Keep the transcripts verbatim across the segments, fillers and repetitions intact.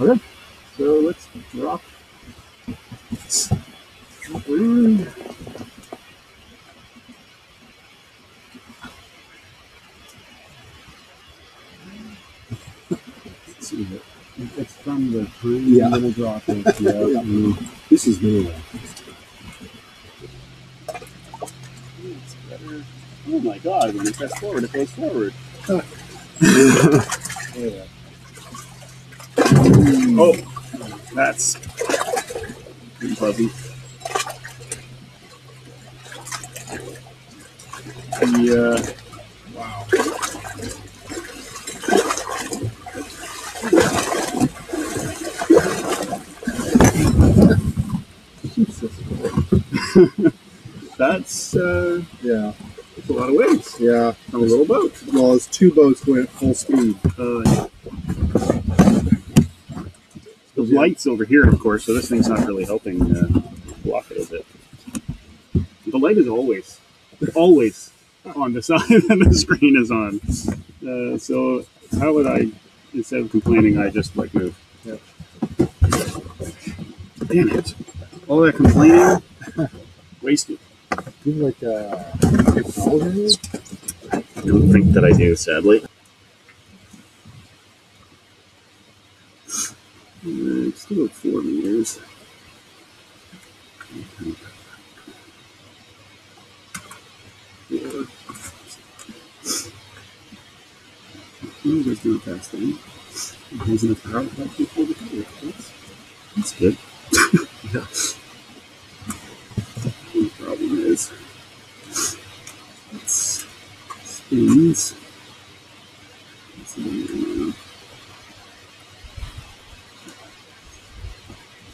Okay, so let's drop in. Let's see it. It's from the tree. Yeah, I'm gonna drop it. Yeah. Yeah. This is new. Oh my God! When you press forward, it goes forward. Huh. Yeah. Oh, that's pretty fuzzy. The uh, wow. That's uh, yeah. It's a lot of weights. Yeah, on a little boat. Well, it's two boats going at full speed. Uh, yeah. The light's over here, of course, so this thing's not really helping uh, block it a bit. The light is always, always on the side that the screen is on. Uh, so how would I, instead of complaining, I just like move. Yeah. Damn it. All that complaining, wasted. Do you like a technology? I don't think that I do, sadly. It's still four meters. Yeah. I'm just doing fast thing. There's enough power to pull the cover. That's, that's good. Yeah. The problem is, it spins. It's in there.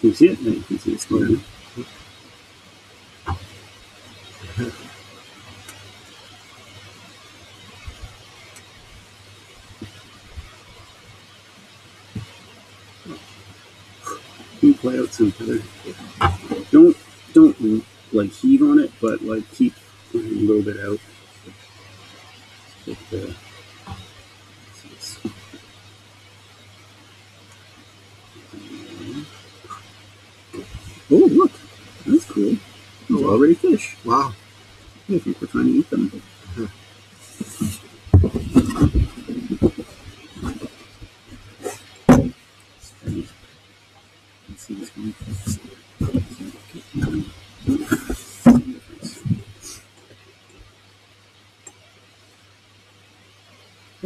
You see it? No, you can see it squirting. You play out some feather. Don't, don't like heave on it, but like keep a little bit out. Like the, oh, look, that's cool. There's already fish. Wow. I think we're trying to eat them. Huh. Let's see this one.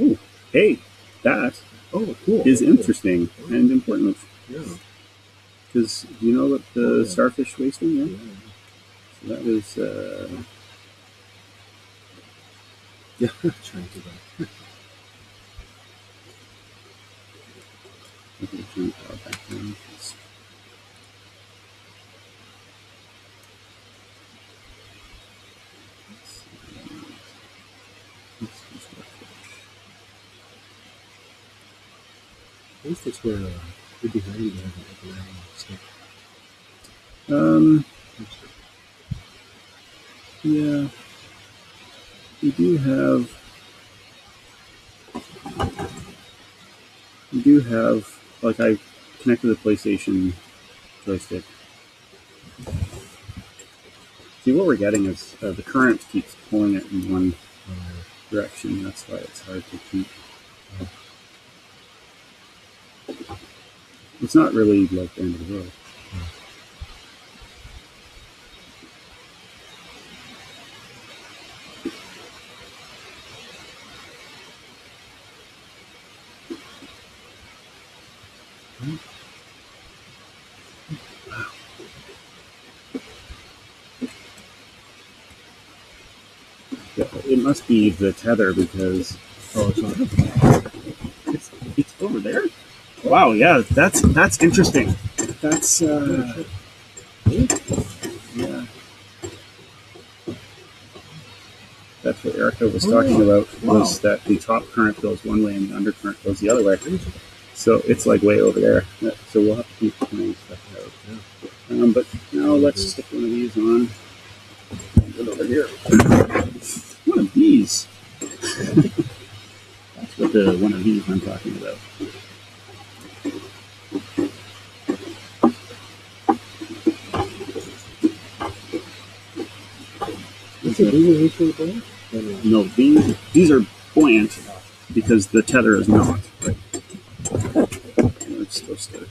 Oh, hey, that oh, cool. is interesting cool. and important. Yeah. Because you know what the oh, yeah. starfish wasting? Yeah? Yeah. So that was. Uh... Yeah, trying to do that. Okay, turn the power back down. I think it's where. Uh... Would be handy to have it around, so. Um, yeah, we do have, we do have, like I connected the PlayStation joystick. See, what we're getting is uh, the current keeps pulling it in one uh, direction, that's why it's hard to keep. Uh, It's not really like the end of the world. Yeah. Yeah, it must be the tether because oh, it's not. It's, it's over there. Wow, yeah, that's that's interesting. That's uh yeah. That's what Erica was talking about, was wow. that the top current goes one way and the undercurrent goes the other way. So it's like way over there. So we'll have to keep playing stuff out. Um but now let's stick one of these on and get over here. One of these. That's what the one of these I'm talking about. Being no, being, these are buoyant because the tether is not. Right? And it's supposed to.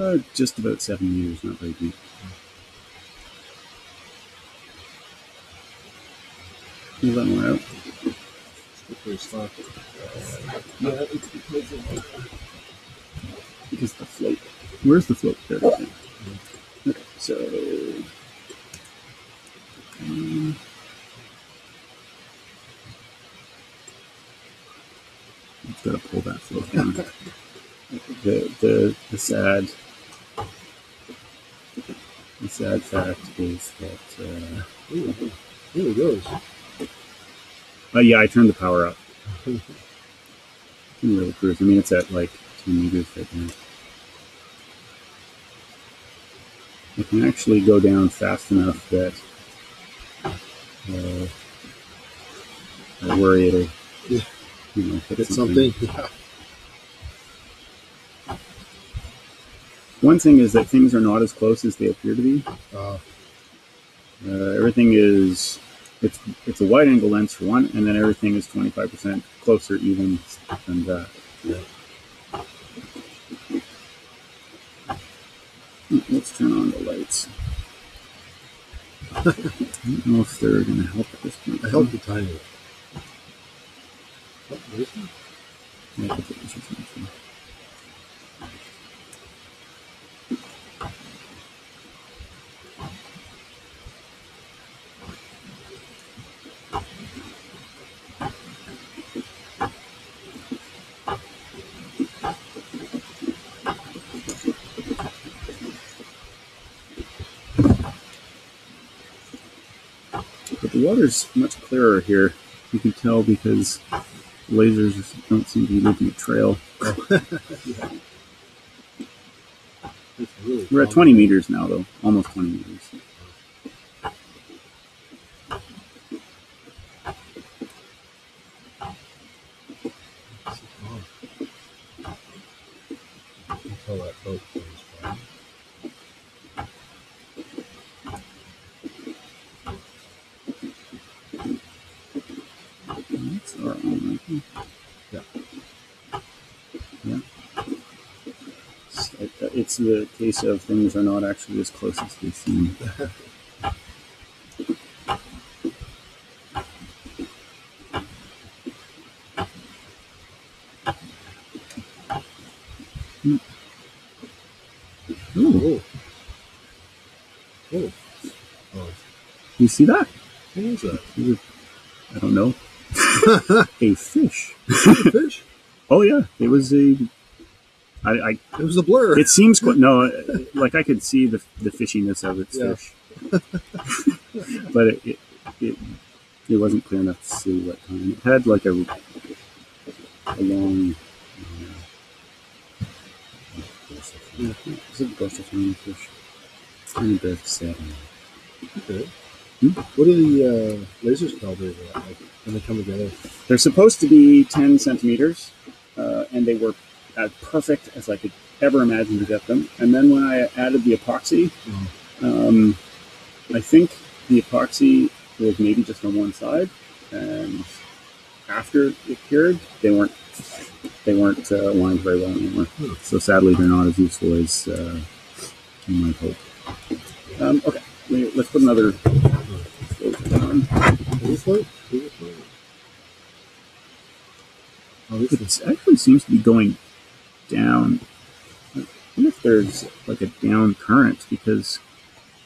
Uh, just about seven years, not very deep. Move that one out. Because the float. Where's the float? There. Okay, so. Um, I've got to pull that float down. The, the, the sad the sad fact is that uh, ooh, here it goes. Oh yeah, I turned the power up. I can really cruise. I mean, it's at like two meters right now. I can actually go down fast enough that uh, I worry it'll yeah. you know, hit something. something. One thing is that things are not as close as they appear to be. Uh, uh, everything is, it's it's a wide angle lens for one, and then everything is twenty-five percent closer even than that. Yeah. Let's turn on the lights. I don't know if they're going to help at this point. I helped the tiny. Oh, there's one? Yeah, I think this is one. The water's much clearer here. You can tell because lasers don't seem to be making a trail. Yeah. Really We're at twenty meters now, though. Almost twenty meters. It's the case of things are not actually as close as they seem. mm. Ooh. Oh. Oh. Oh. You see that? What is that? I don't know. A fish. A fish? Oh yeah, it was a. I, I, it was a blur. It seems quite, no, like I could see the the fishiness of its yeah. fish, but it it, it it wasn't clear enough to see what time. It had like a a long. Uh, it's a brush-a-tiny fish. Tiny bit sad. Okay. Hmm? What are the uh, lasers calibrated at? Like when they come together? They're supposed to be ten centimeters, uh, and they were as perfect as I could ever imagine to get them. And then when I added the epoxy, mm-hmm. um, I think the epoxy was maybe just on one side, and after it cured, they weren't they weren't uh, lined very well anymore. Mm-hmm. So sadly, they're not as useful as uh, you might hope. Um, okay, let's put another float down. Is this float? Is this float? Oh, this it actually seems to be going down. I wonder if there's like a down current because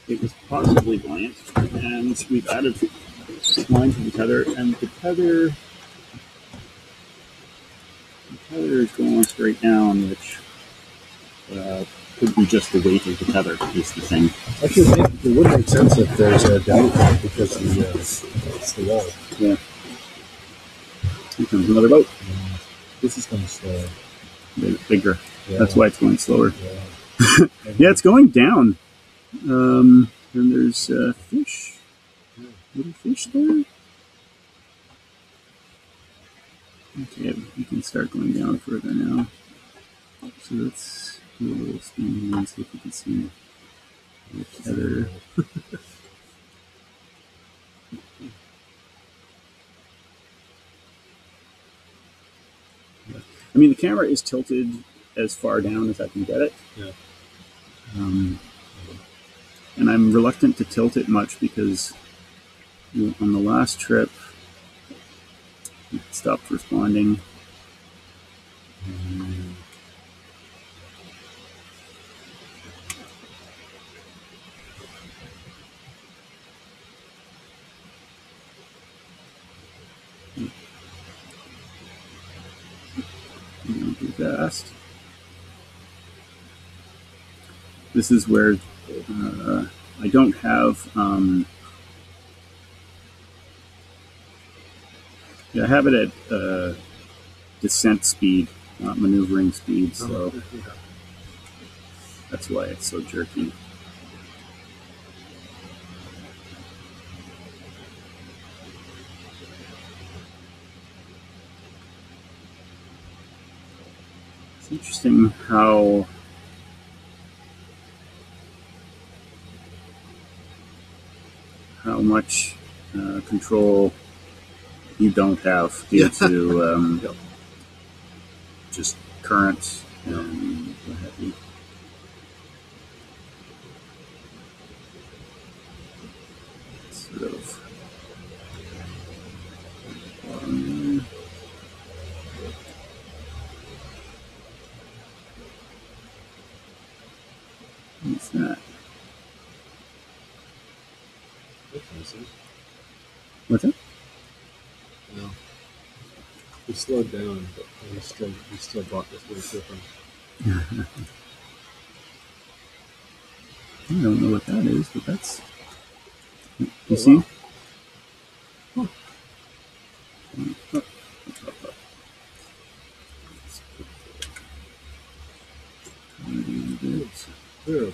it was possibly buoyant, and we've added line to the tether, and the tether, the tether is going straight down, which uh, could be just the weight of the cover is the thing. Actually, it would make sense if there's a downfall because of the, uh, it's the wall. Yeah. Here comes another boat. Yeah. This is going slower. Bigger. Yeah. That's why it's going slower. Yeah, yeah, it's going down. Um, and there's uh, fish. Little fish there. Okay, we can start going down further now. So let's do a little scan and see if we can see the tether. I mean, the camera is tilted as far down as I can get it. Yeah. Um, and I'm reluctant to tilt it much because on the last trip, it stopped responding. Um, Fast. This is where uh, I don't have, um, yeah, I have it at uh, descent speed, not maneuvering speed, so that's why it's so jerky. It's interesting how how much uh, control you don't have due to um, yep. just currents and what have you. Sort of. Um, What's that? What's that? No. We slowed down, but we still we still bought this little difference. I don't know what that is, but that's you oh, see? Wow. Huh. Oh. Sure.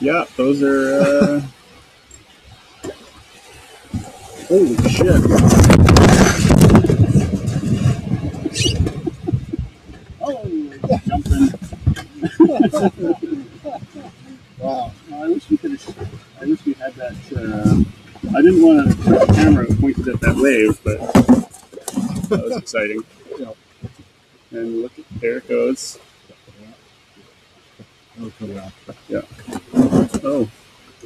Yeah, those are uh... holy shit. Wow! I wish we could have. I wish we had that. Uh, I didn't want to put the camera pointed at that wave, but that was exciting. And look, there it goes. Yeah. Oh.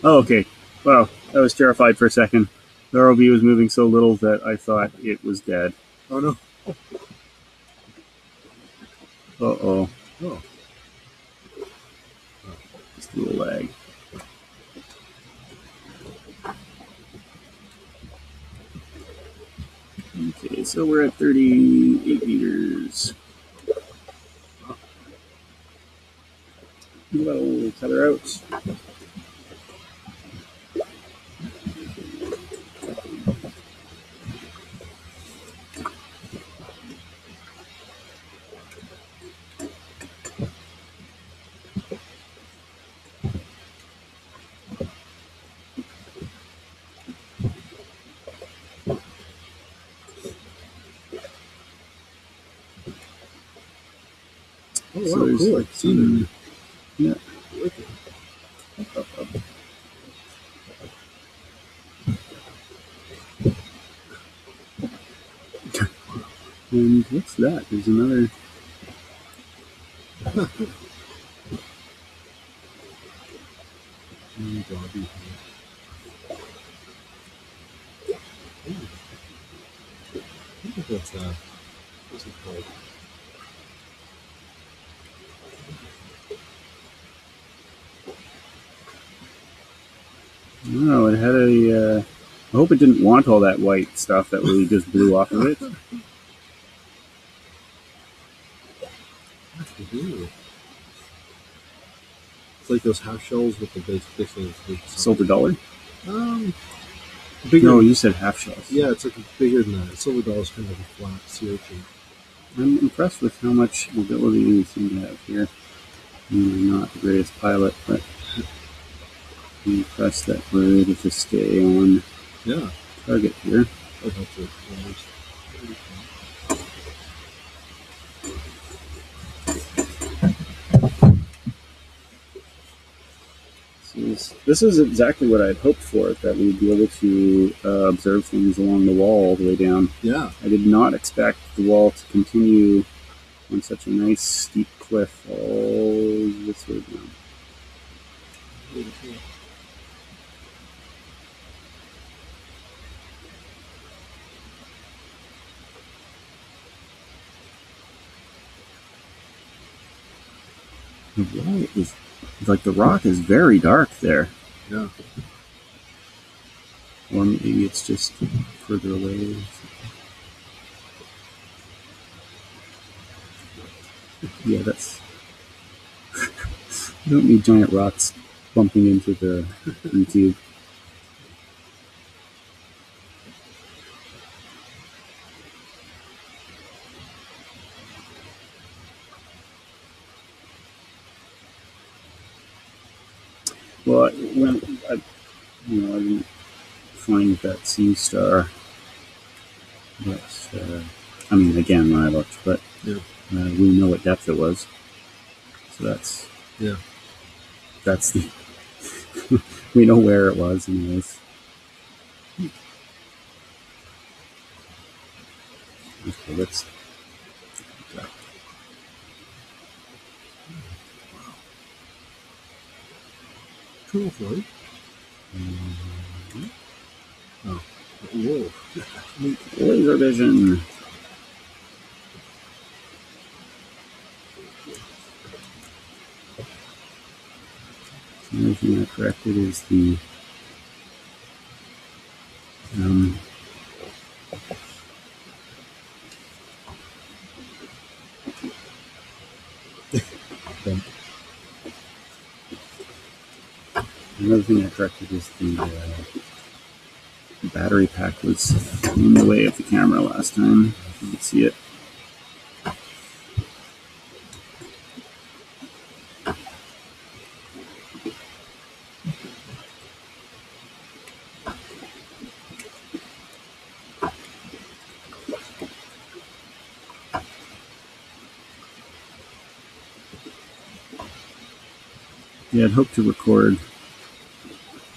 Oh. Okay. Wow. I was terrified for a second. The R O V was moving so little that I thought it was dead. Oh no. Uh oh. Oh. Just a little lag. Okay, so we're at thirty-eight meters. We'll tether out. So wow, cool. I've seen it. Yeah. Up, up, up. And what's that? There's another. What's that? What's it called? don't know. It had a. Uh, I hope it didn't want all that white stuff that really just blew off of it. Ooh. It's like those half shells with the base fixings. Silver dollar? Um, bigger. No, you said half shells. Yeah, it's like bigger than that. Silver dollar is kind of like a flat sea urchin. I'm impressed with how much mobility we seem to have here. I'm not the greatest pilot, but I'm impressed that we're able to stay on yeah. target here. That helps it. This is exactly what I'd hoped for, that we'd be able to uh, observe things along the wall all the way down. Yeah. I did not expect the wall to continue on such a nice steep cliff all this way down. Beautiful. The wall is... Like, the rock is very dark there. Yeah. Or maybe it's just further away. Yeah, that's... You don't need giant rocks bumping into the YouTube. Well, when I, you know, I didn't find that sea star, but uh, I mean, again, when I looked, but yeah. uh, we know what depth it was, so that's yeah, that's the we know where it was, anyways. Okay, let's. Cool, right? Mm-hmm. Oh, whoa. Laser vision. The only thing I corrected is the um, bump. Another thing I corrected is the uh, battery pack was in the way of the camera last time. You can see it. Yeah, I'd hoped to record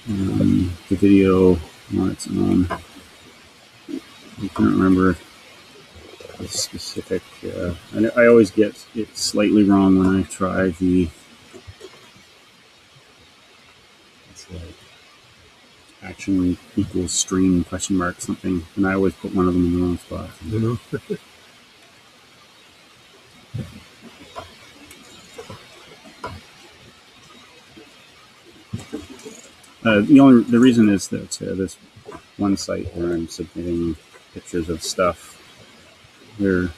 Um, the video on its own. I can't remember the specific. Uh, I, I always get it slightly wrong when I try the. It's like action equals stream question mark something, and I always put one of them in the wrong spot. You know. Uh, the only the reason is that uh, this one site where I'm submitting pictures of stuff, they're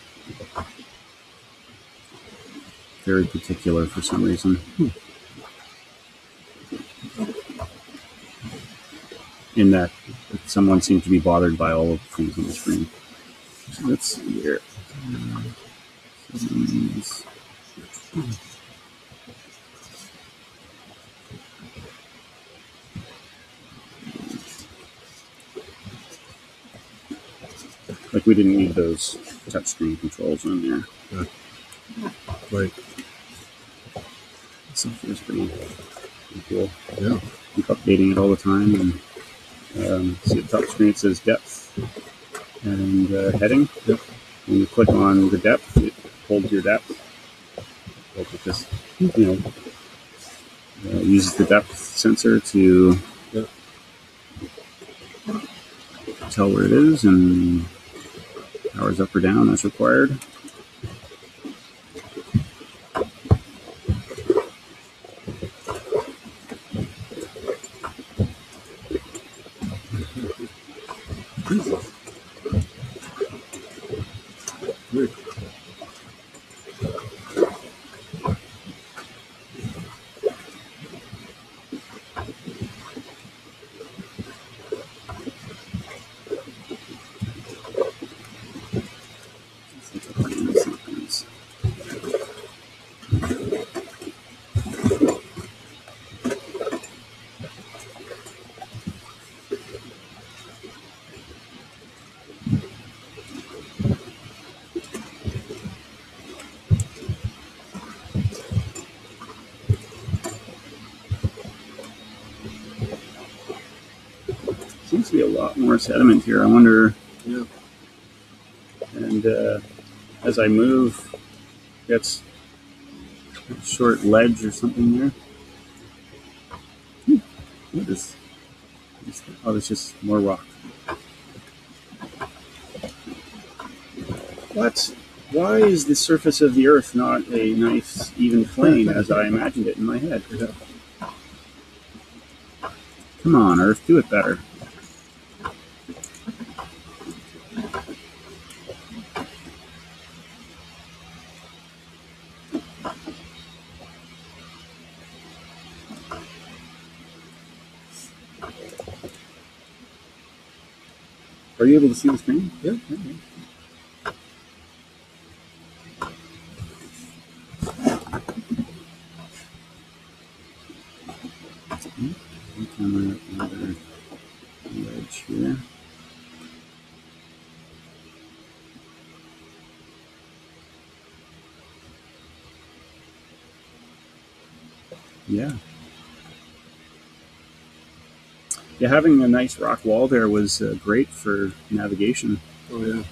very particular for some reason. Hmm. In that someone seems to be bothered by all of the things on the screen. So let's see here. Um, Like, we didn't need those touchscreen controls on there. Yeah. Right. Software's pretty, pretty cool. Yeah. Keep updating it all the time. And um, see the top screen, it says depth and uh, heading. Yep. When you click on the depth, it holds your depth. It just, you know, uh, uses the depth sensor to yep. tell where it is and hours up or down as required. lot more sediment here. I wonder. Yeah. And uh, as I move, that's a short ledge or something there. Hmm. What is? Oh, it's just more rock. What? Why is the surface of the earth not a nice, even plane as I imagined it in my head? Come on, Earth, do it better. Are you able to see the screen? Yeah. Okay. Yeah. Yeah, having a nice rock wall there was uh, great for navigation. Oh, yeah.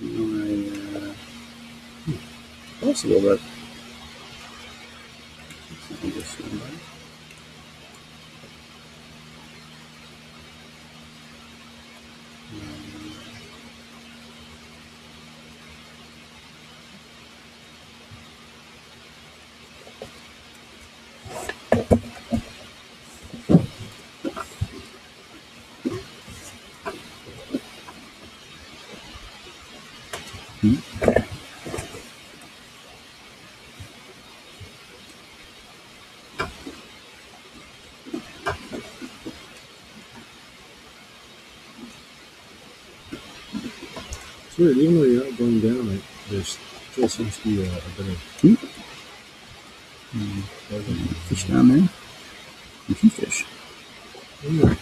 You know, I, uh, hmm. Also a little bit. It's weird, even though you're not going down, like, there still seems to be a, a bit of hmm. Hmm. Hmm. fish down there. You can fish. Yeah.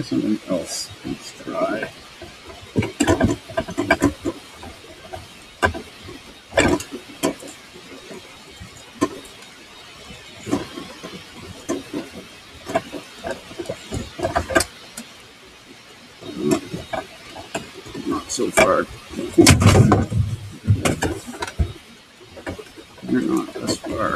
Something else. Let's try. Not so far. You're not as far.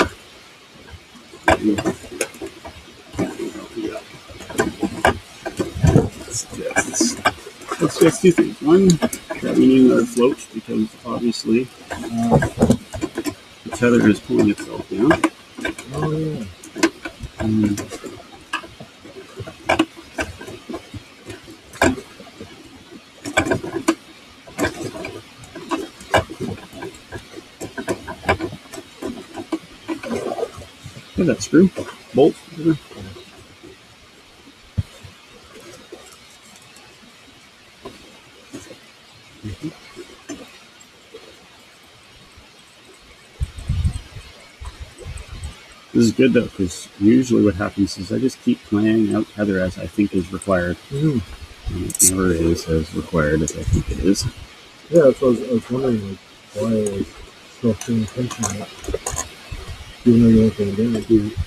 Let's fix two things. One, that we need another float because obviously uh, the tether is pulling itself down. Oh, yeah. And look at that screw, bolt, whatever. This is good though, because usually what happens is I just keep playing out tether as I think is required. Mm. And it never is as required as I think it is. Yeah, that's what I was, I was wondering, like, why I was still paying attention to that. Even though you're not going to do it.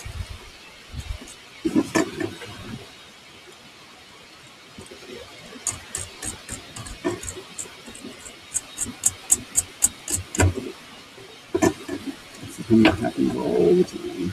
That happens all the time.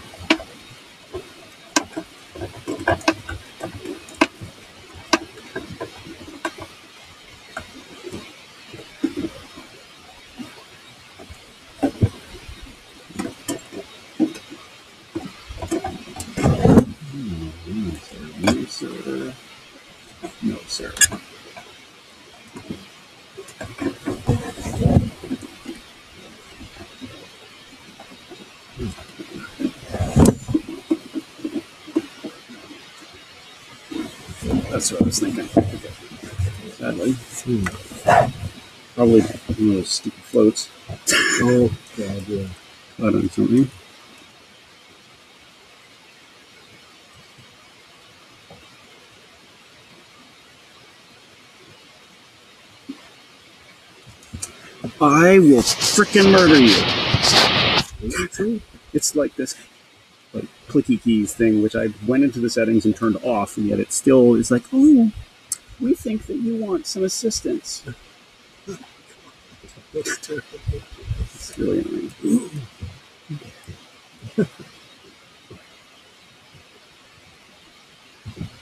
No, sir. No, sir. That's what I was thinking. sadly. Hmm. Probably one of those stupid floats. Oh, God, yeah. Caught on something. I will frickin' murder you. It's like this like clicky keys thing, which I went into the settings and turned off, and yet it still is like, oh, we think that you want some assistance. It's really annoying.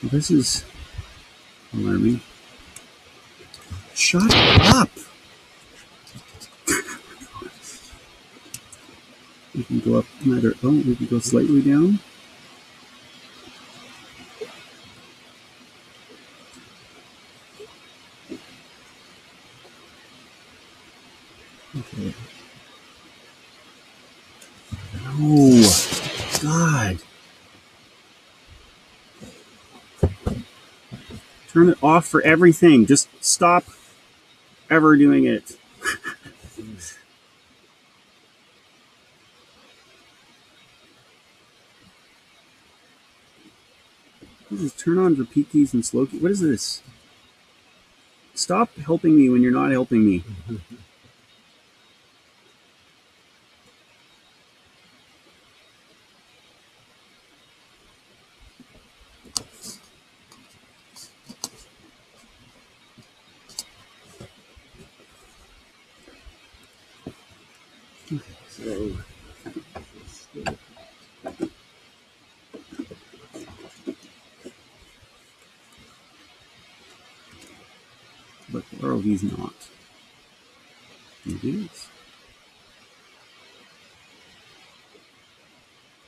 This is alarming. Shut up! We can go up either, oh, we can go slightly down. Okay. Oh, God. Turn it off for everything. Just stop ever doing it. This is turn on repeat keys and slow keys. What is this? Stop helping me when you're not helping me. Okay, so... But the R O V's not. It is.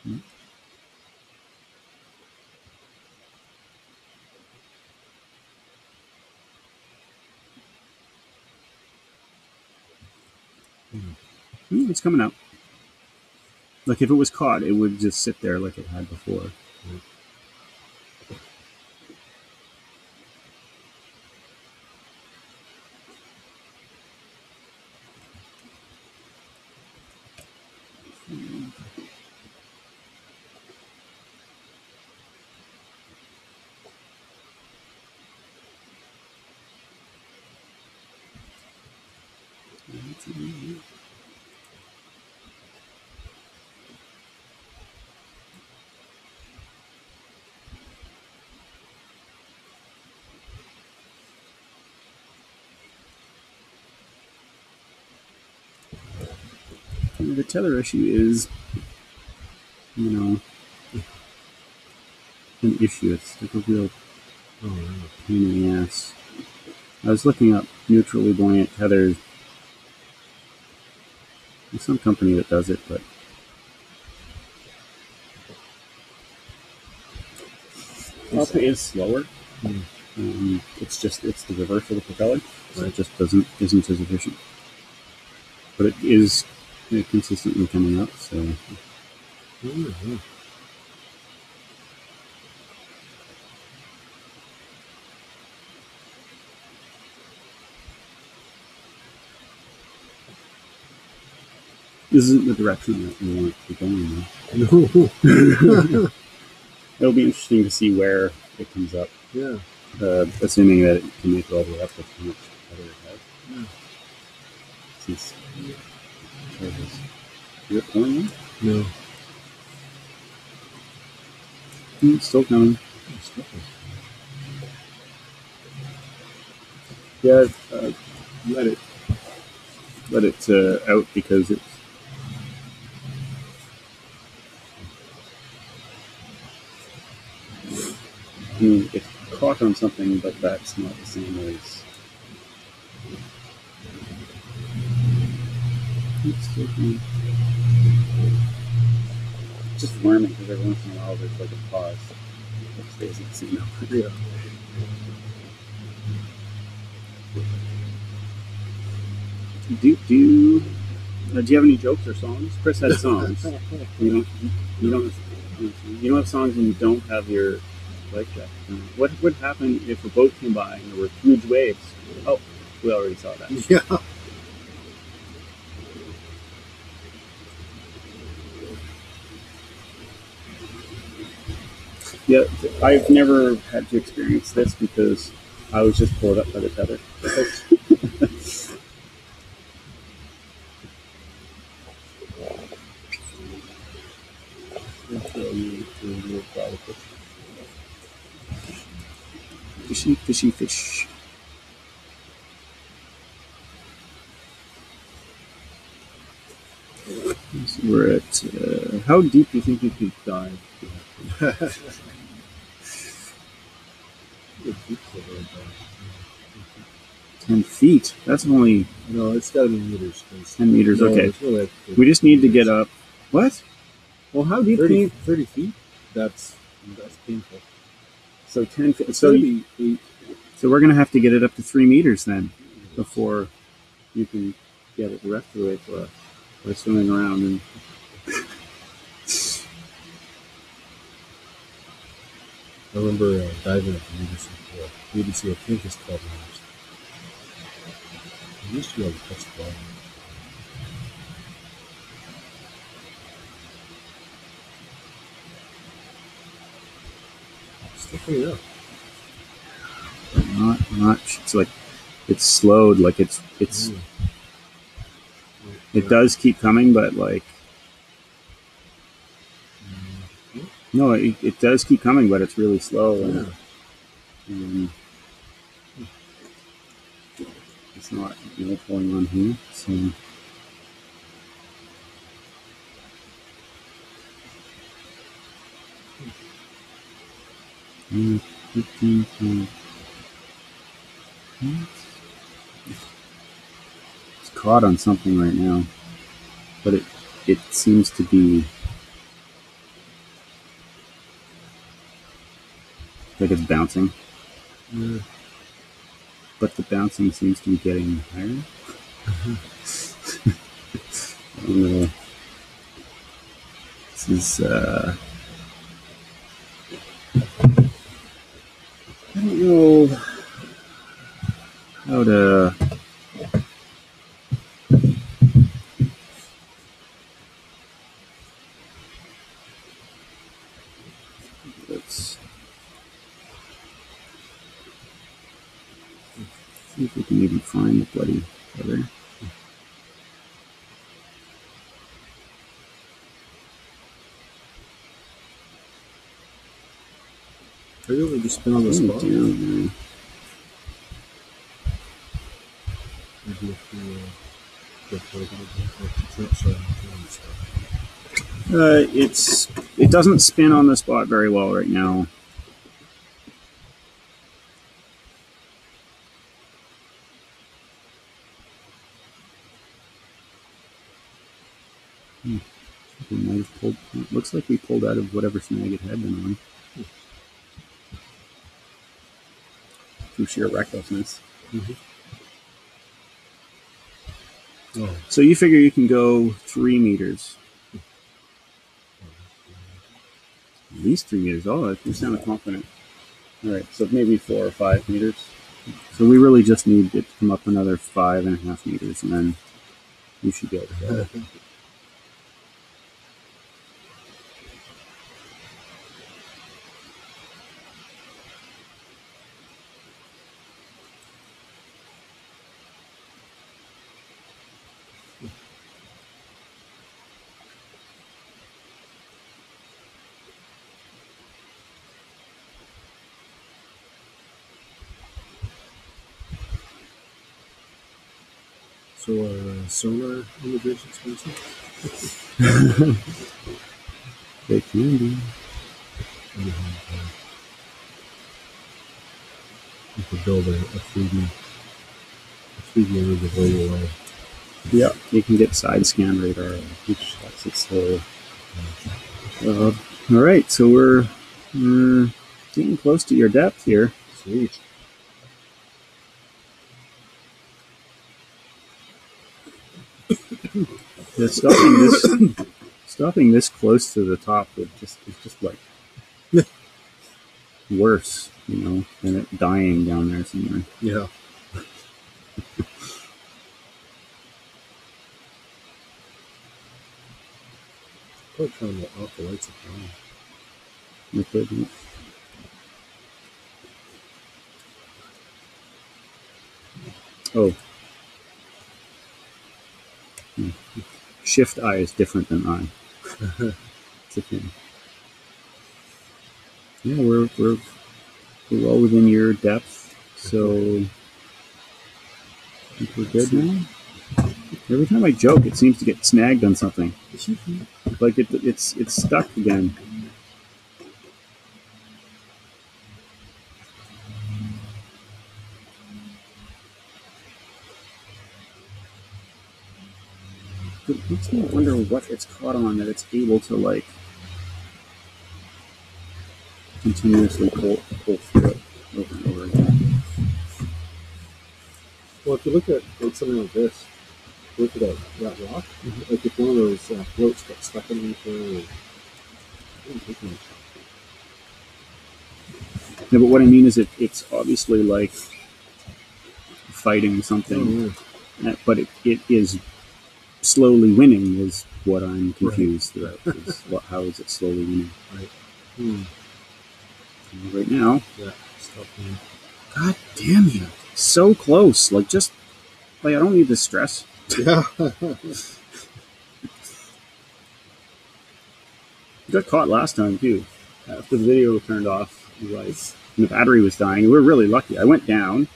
Hmm. Hmm, it's coming out. Like if it was caught, it would just sit there like it had before. Hmm. The tether issue is, you know, an issue. It's like a real oh, pain in the ass. I was looking up neutrally buoyant tethers. There's some company that does it, but it's, it's slower. Yeah. Um, it's just it's the reverse of the propeller, so it just doesn't isn't as efficient. But it is. They're consistently coming up, so mm-hmm. This isn't the direction that we want to be going though. No. It'll be interesting to see where it comes up. Yeah. Uh, assuming that it can make it all the way up with how much other it has. Yeah. Since, yeah. Is it going? No. Mm, it's still coming. Yeah, uh, let it let it uh, out because it's I mean, it's caught on something, but that's not the same as. It's just worming because every once in a while there's like a pause that stays in the signal. Yeah. Do, do, uh, do you have any jokes or songs? Chris had songs. you, don't, you, don't, you don't have songs and you don't have your like that. Mm-hmm. What would happen if a boat came by and there were huge waves? Oh, we already saw that. Yeah. Yeah, I've never had to experience this because I was just pulled up by the tether. Fishy, fishy, fish. So we're at, uh, how deep do you think you could dive? Ten feet. That's only. No, it's got to be meters. Ten meters. No, okay. Really we just need meters. to get up. What? Well, how deep? thirty, thirty feet. That's that's painful. So ten. It's so you, eight. So we're gonna have to get it up to three meters then, before you can get it the rest of the way for us. We're swimming around and. I remember uh, diving at the U B C pool. U B C, I think, is twelve meters. I used to be able to touch the bottom. Still pretty up. But not much. It's like it's slowed. Like it's it's. Mm. It does keep coming, but like. No, it, it does keep coming, but it's really slow. And, yeah. and it's not, you know, going on here. So. It's caught on something right now, but it it seems to be. Like it's bouncing, yeah. But the bouncing seems to be getting higher. Uh-huh. uh, this is uh, I don't know how to. See if we can even find the bloody feather. Are you able to just spin on the spot? Down there. Uh, it's it doesn't spin on the spot very well right now. Hmm. We might have pulled, it looks like we pulled out of whatever snag it had been on. Hmm. Through sheer recklessness. Mm-hmm. Oh. So you figure you can go three meters. At least three meters. Oh, you sound confident. All right, so maybe four or five meters. So we really just need it to come up another five and a half meters, and then you should be able to go. So, uh, solar immigration expensive? They can be. You could build a, a three D image of where you are. Yeah, you can get side scan radar, which that's its whole. Uh, all right, so we're, we're getting close to your depth here. Sweet. The stopping this, stopping this close to the top would just, it's just like, worse, you know, than it dying down there somewhere. Yeah. Probably trying to off the lights at home. Oh. Shift I is different than I. It's a thing. Yeah, we're, we're, we're well within your depth, so I think we're good now. Every time I joke, it seems to get snagged on something. Like it, it's it's stuck again. It makes me wonder what it's caught on that it's able to like continuously pull, pull through it over and over again. Well, if you look at like something like this, look at that, that rock, mm-hmm. Like if one of those uh, floats got stuck in there. Yeah, but what I mean is it, it's obviously like fighting something, oh, yeah. But it, it is slowly winning is what I'm confused right. about. Is what, how is it slowly winning? Right, hmm. Right now. Yeah. Stop winning. God damn you. So close. Like just, like I don't need this stress. Yeah. Got caught last time too. After the video turned off, like the battery was dying. We were really lucky. I went down,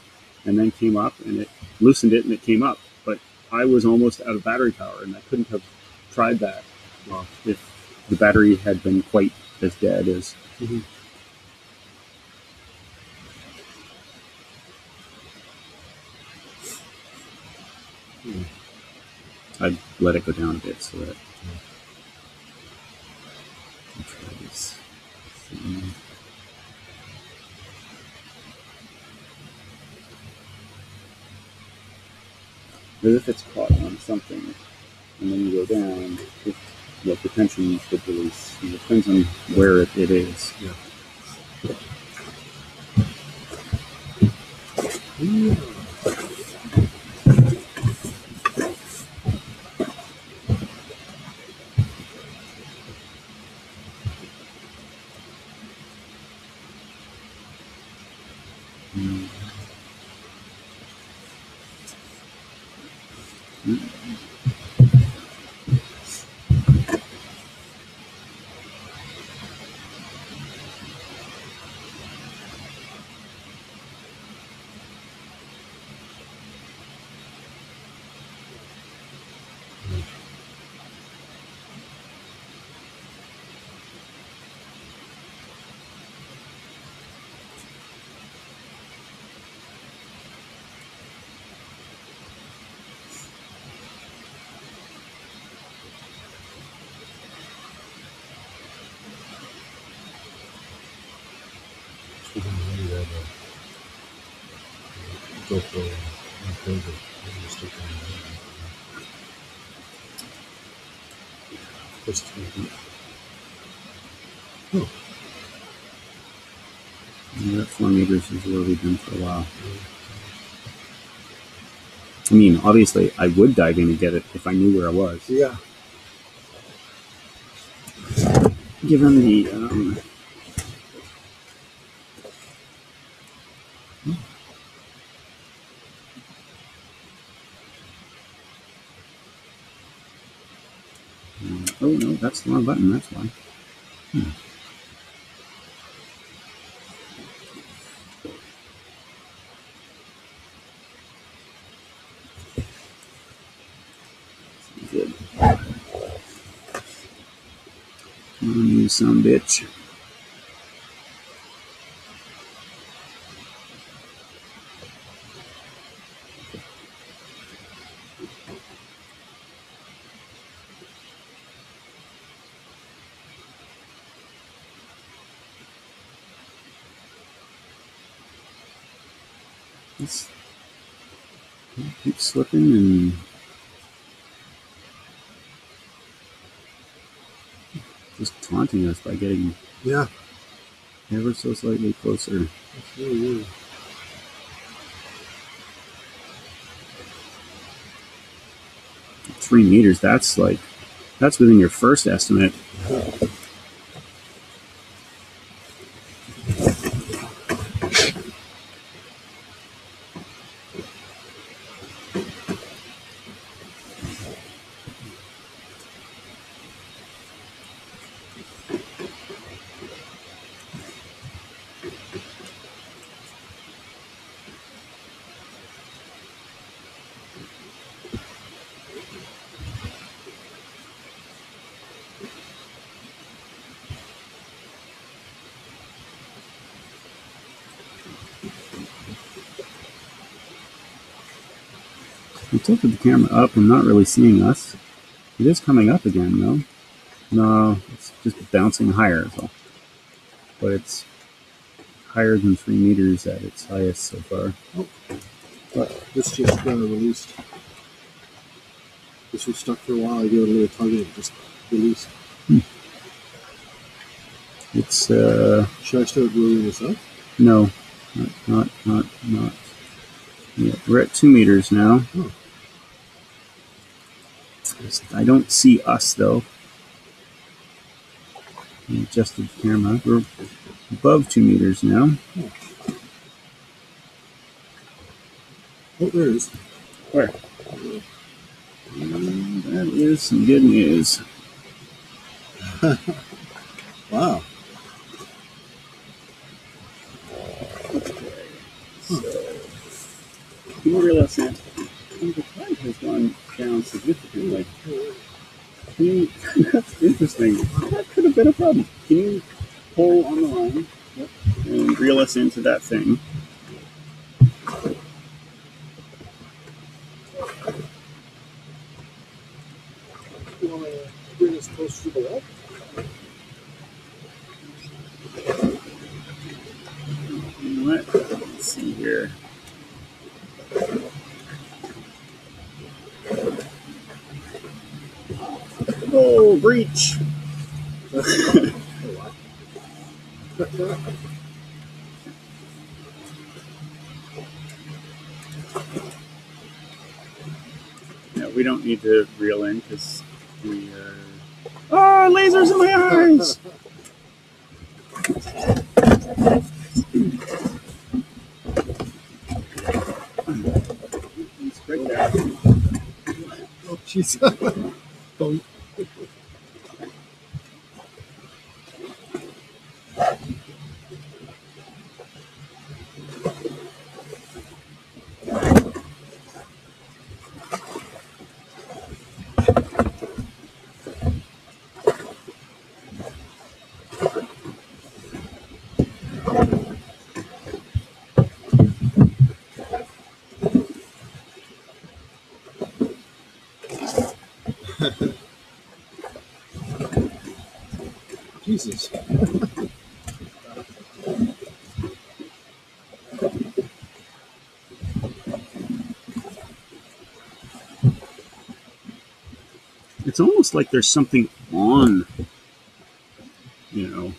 and then came up, and it loosened it, and it came up. But I was almost out of battery power, and I couldn't have tried that well, if the battery had been quite as dead as. Mm-hmm. Hmm. I'd let it go down a bit so that. I'll try this. As if it's caught on something, and then you go down, if what the tension should release, it depends on where it, it is. Yeah. Yeah. Oh. Yeah, that four meters is where we've been for a while. I mean, obviously, I would dive in and get it if I knew where I was. Yeah. Given the. Um, Oh no, that's the wrong button, that's why. Hmm. Good. Come on, you son of a bitch. It's, it keeps slipping and just taunting us by getting yeah Ever so slightly closer. That's really weird. Three meters, that's like, that's within your first estimate. I tilted the camera up and not really seeing us. It is coming up again, though. No, it's just bouncing higher, so. But it's higher than three meters at its highest so far. Oh, but this just kind of released. This was stuck for a while. I gave it a little tug and it just released. Hmm. It's, uh... Should I start rolling this up? No. Not, not, not, not. Yeah, we're at two meters now. Oh. I don't see us, though. I adjusted the camera. We're above two meters now. Oh, oh there it is. Where? And that is some good news. Wow. You don't realize that the tide has gone down significantly. Can you, that's interesting. That could have been a problem. Can you pull on the line yep. and reel us into that thing? You want me to bring this close to the wall? You know what? Let's see here. Oh, breach! No, we don't need to reel in because we are. Oh, lasers in my eyes! Oh, jeez. Oh. Jesus. It's almost like there's something on, you know.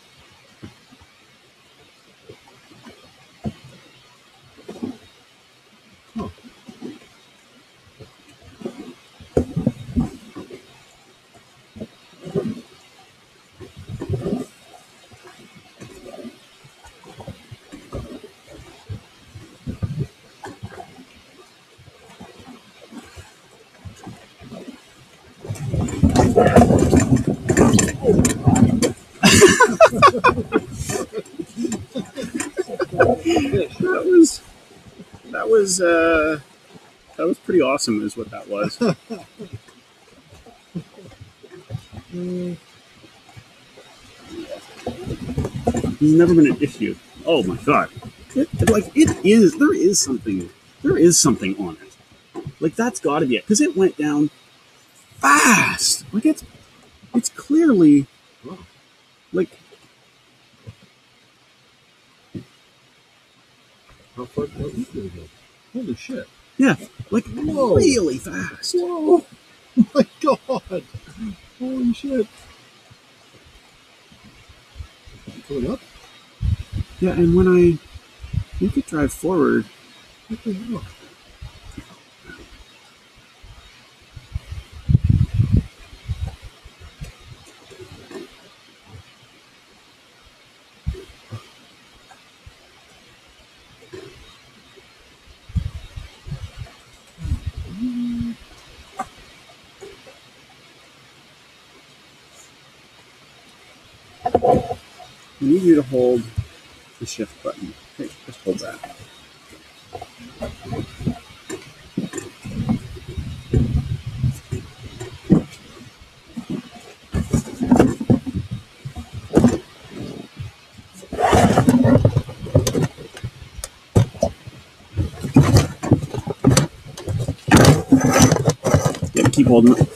That was that was uh, that was pretty awesome, is what that was. mm. There's never been an issue. Oh my god! It, it, like it is. There is something. There is something on it. Like that's got to be it, because it went down fast. Like it's it's clearly like. How far did we go? Holy shit. Yeah, like whoa. Really fast. Whoa. Oh my god. Holy shit. Pull it up. Yeah, and when I make it drive forward, what the hell? I need you to hold the shift button. Okay, just hold that. Yeah, keep holding it.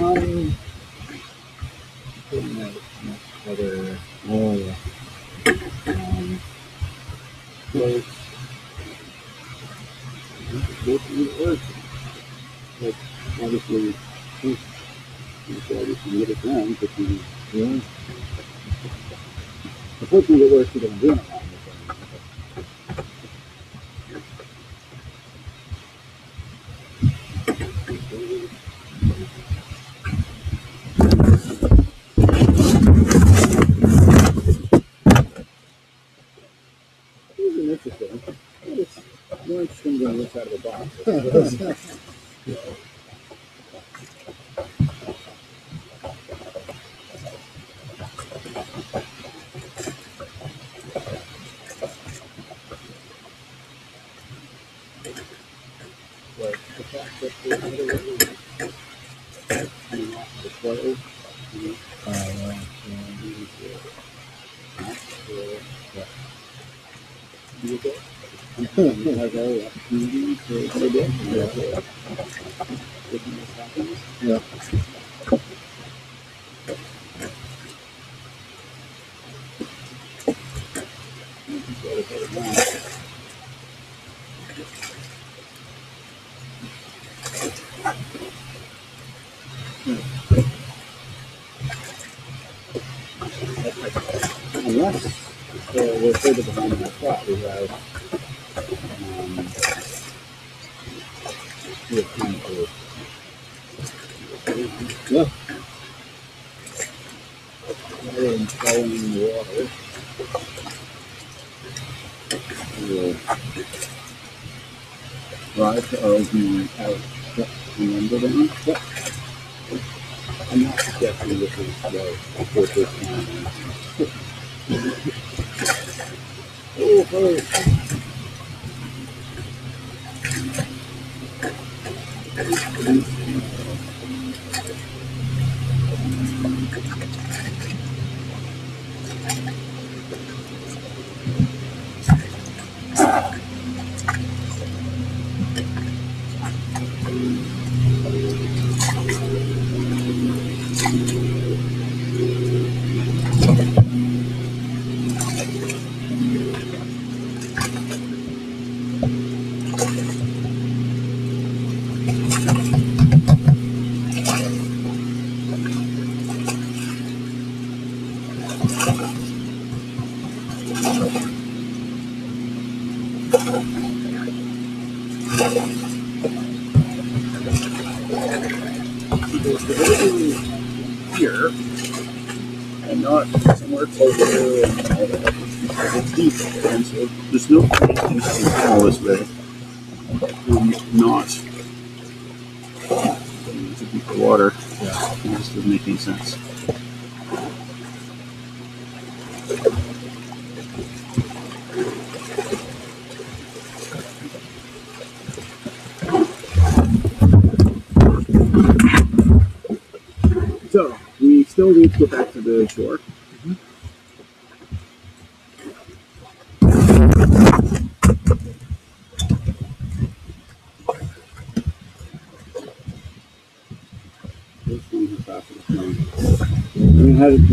Oh, Um, couldn't make much better. Oh yeah. Um, close. It works. But obviously, you can get it done, but you know. Hopefully, it works. You don't do it.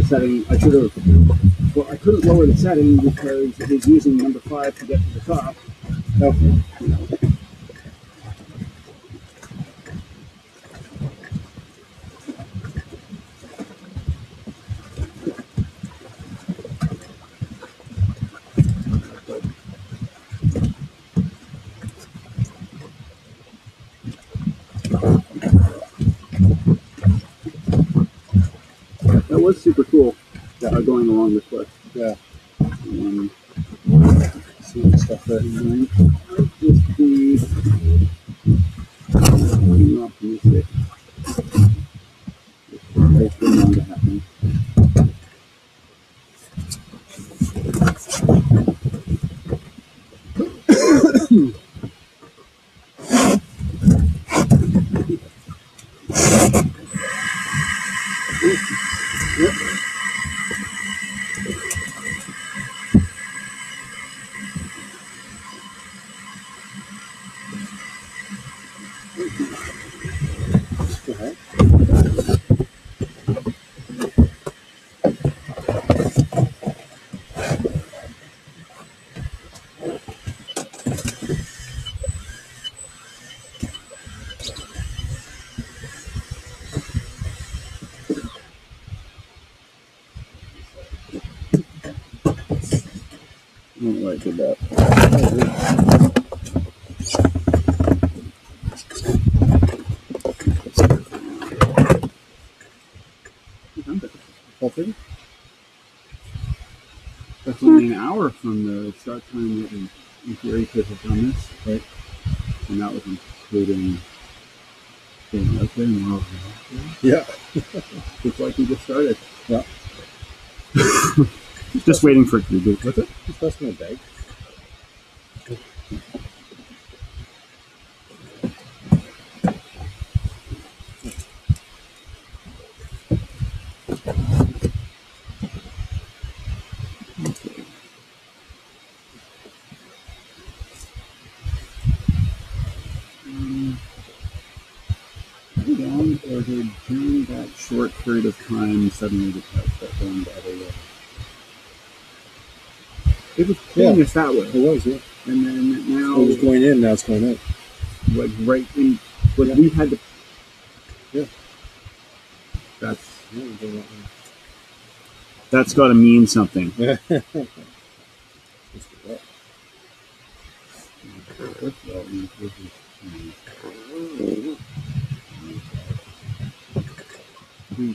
Setting, I should have, well, I couldn't lower the setting because it was using number five to get to the top. Okay. Okay. don't like it that. That's only an hour from the start time that we, if you're interested on this, right? And that was including being out there and all of that. Yeah. Just like we just started. Yeah. Just waiting for it to be good with it. It's just my bag. Or did during that short period of time suddenly the tide started going the other way? It was pulling us that way. It was, yeah. And then now it was going in. Now it's going out. Like right in. Like yeah. We had to. Yeah. That's. Yeah, that that's got to mean something. Yeah. Hmm.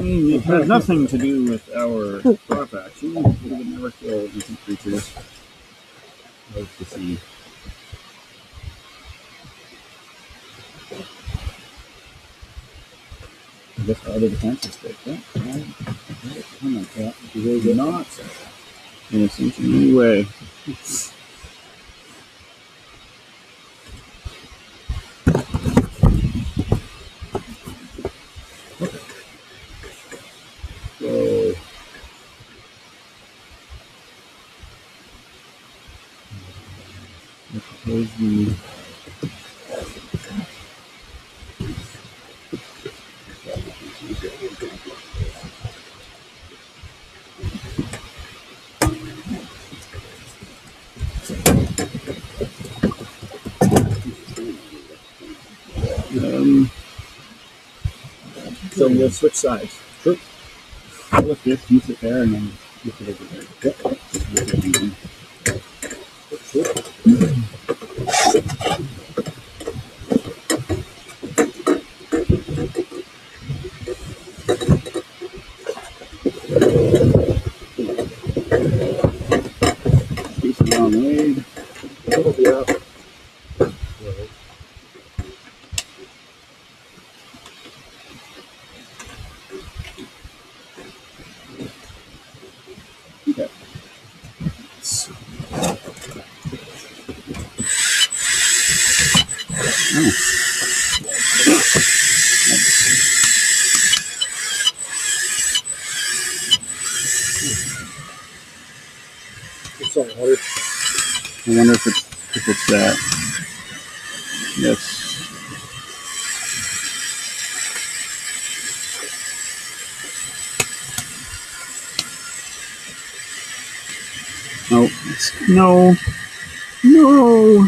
It has nothing to do with our crop action. We would never kill innocent creatures of the sea. I guess our other defenses fit, right? Oh my god, they were not innocent in any way. We'll switch sides. Sure. I'll lift this, you sit there, and then lift it over there. Yep. Sure. Decent long lead. It'll be up. No, no.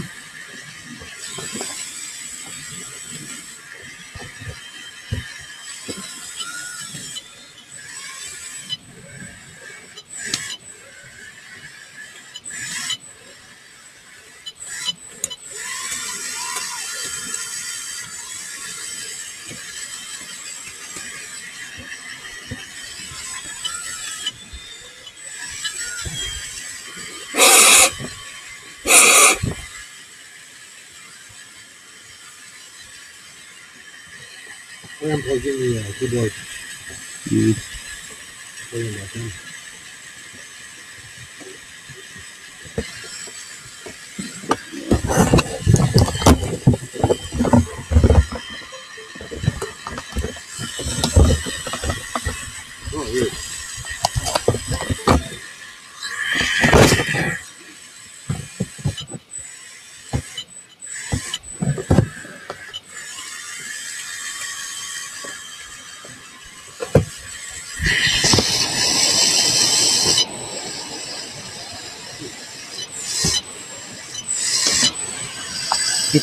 Give me a good word. Mm. Wait a minute.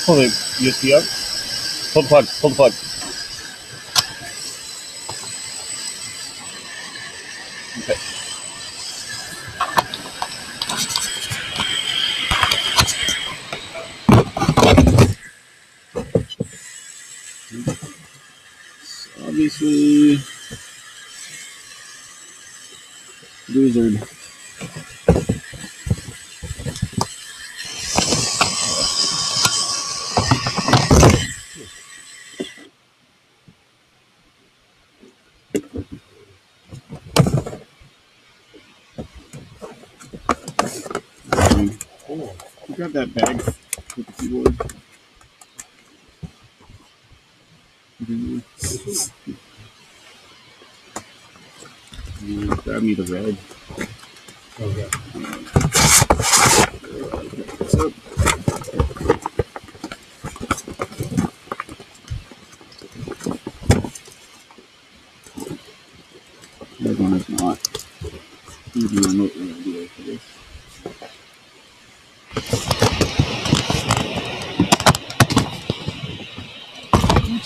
Pull the U S B out. Pull the plug. Pull the plug. Okay. So obviously, lizard. Oh, grab that bag with the keyboard. Mm-hmm. Grab me the red. Oh, yeah. What's up? That one is not. You'd be remotely ideal for this.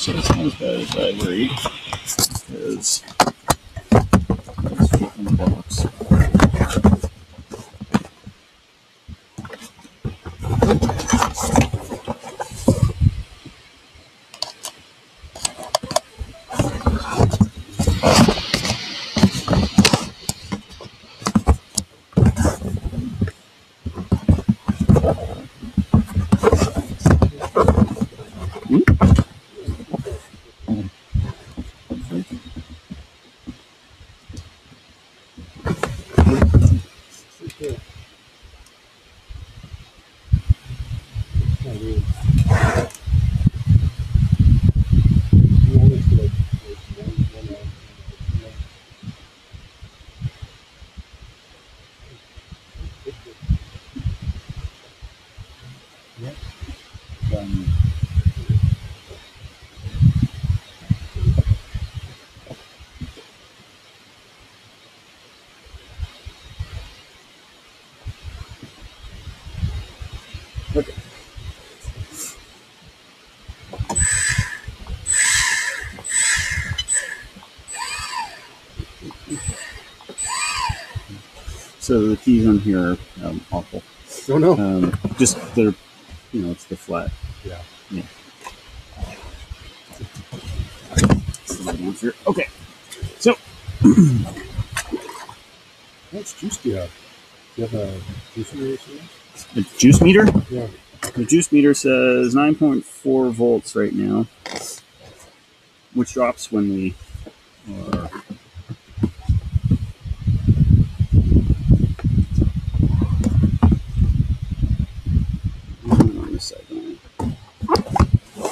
So it's not as bad as I worried, because it's fit in the box. Okay. So the keys on here are um, awful. Oh no! Um, just they're, you know, it's the flat. Yeah. Yeah. Okay. So what's juice do you have? Do you have a juice meter? The juice meter? Yeah. The juice meter says nine point four volts right now, which drops when we are. On this side, man. I don't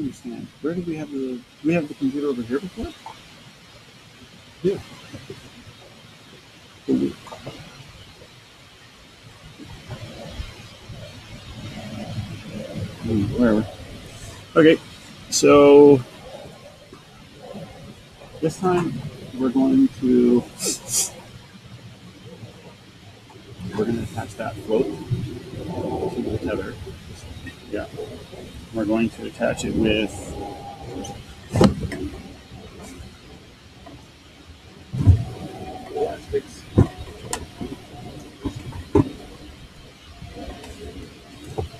understand. Where did we have the did we have the computer over here before? Yeah. Ooh. Ooh, where are we? Okay, so this time we're going to we're gonna attach that float to the tether. Yeah. We're going to attach it with plastics.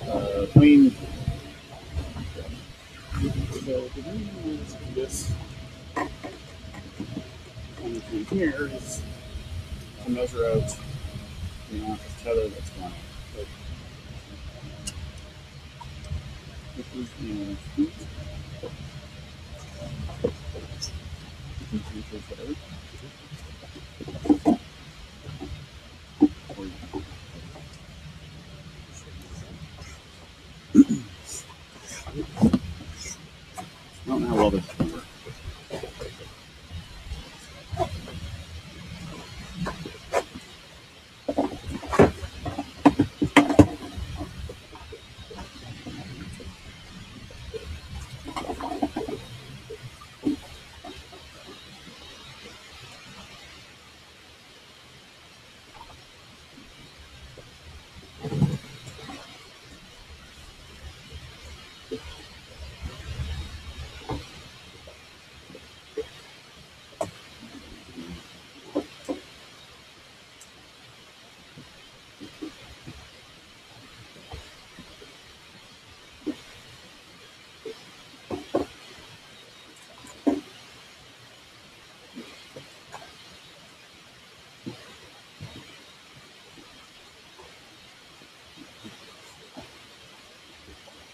Uh, plain. So the reason for this kind of thing here is to measure out the amount of tether that's going on. This is the feet. I don't know how well this is going to work.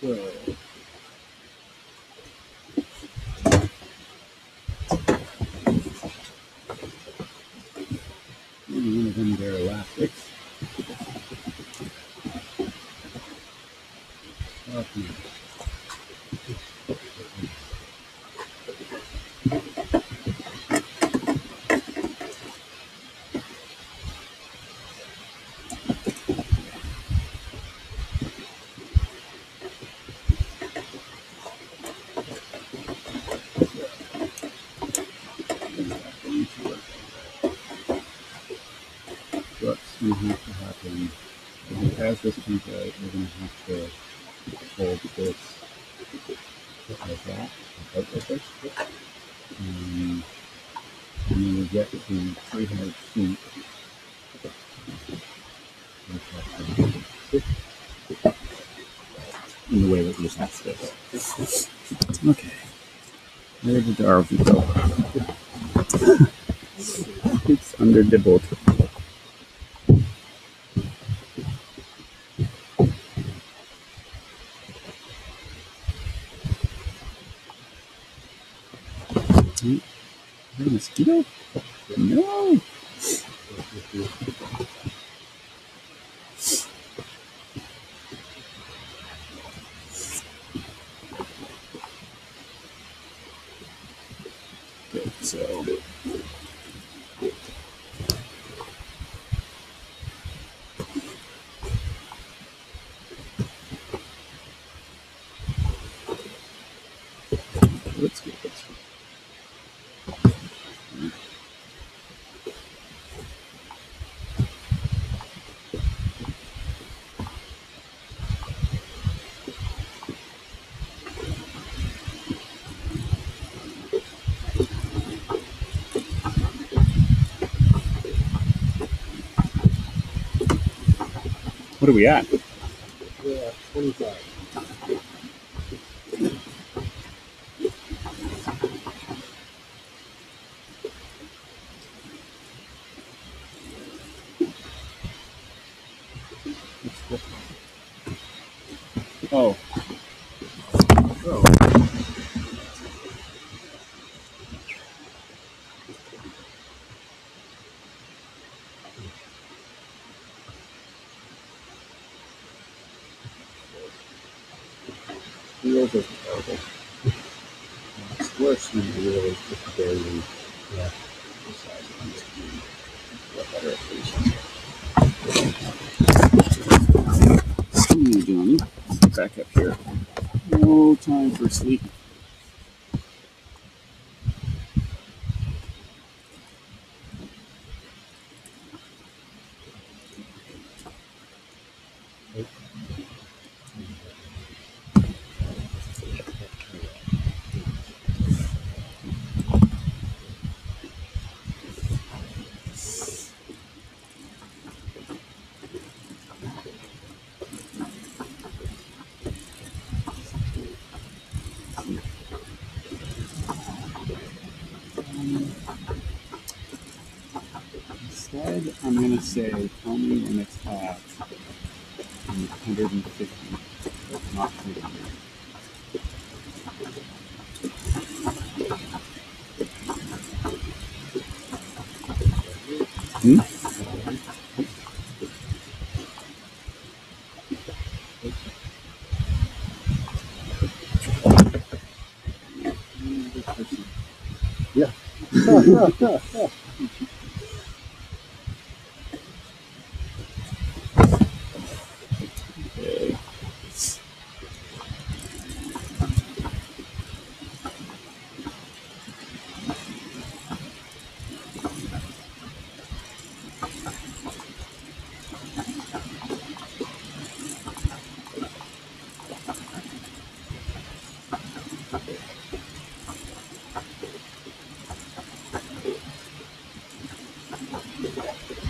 twelve. Maybe one of them there elastics. Okay. What's going to have to happen is, as this comes out, we're going to have to fold this like that, out like this, and when we get to three hundred feet, in the way that we attach this. Okay, where did the R V go? It's under the boat. Is there a mosquito? No! Okay, so... let's get this one. What are we at? We're at twenty-five. Oh. Oh. Wheels are terrible. It's worse than the wheels, just barely. Yeah. The size of these two. Better appreciation. Hey, Johnny. Back up here. No time for sleep. Instead, I'm going to say, tell me when it's at one hundred fifty, but not three hundred. Hmm? Yeah. Huh, huh, huh, huh.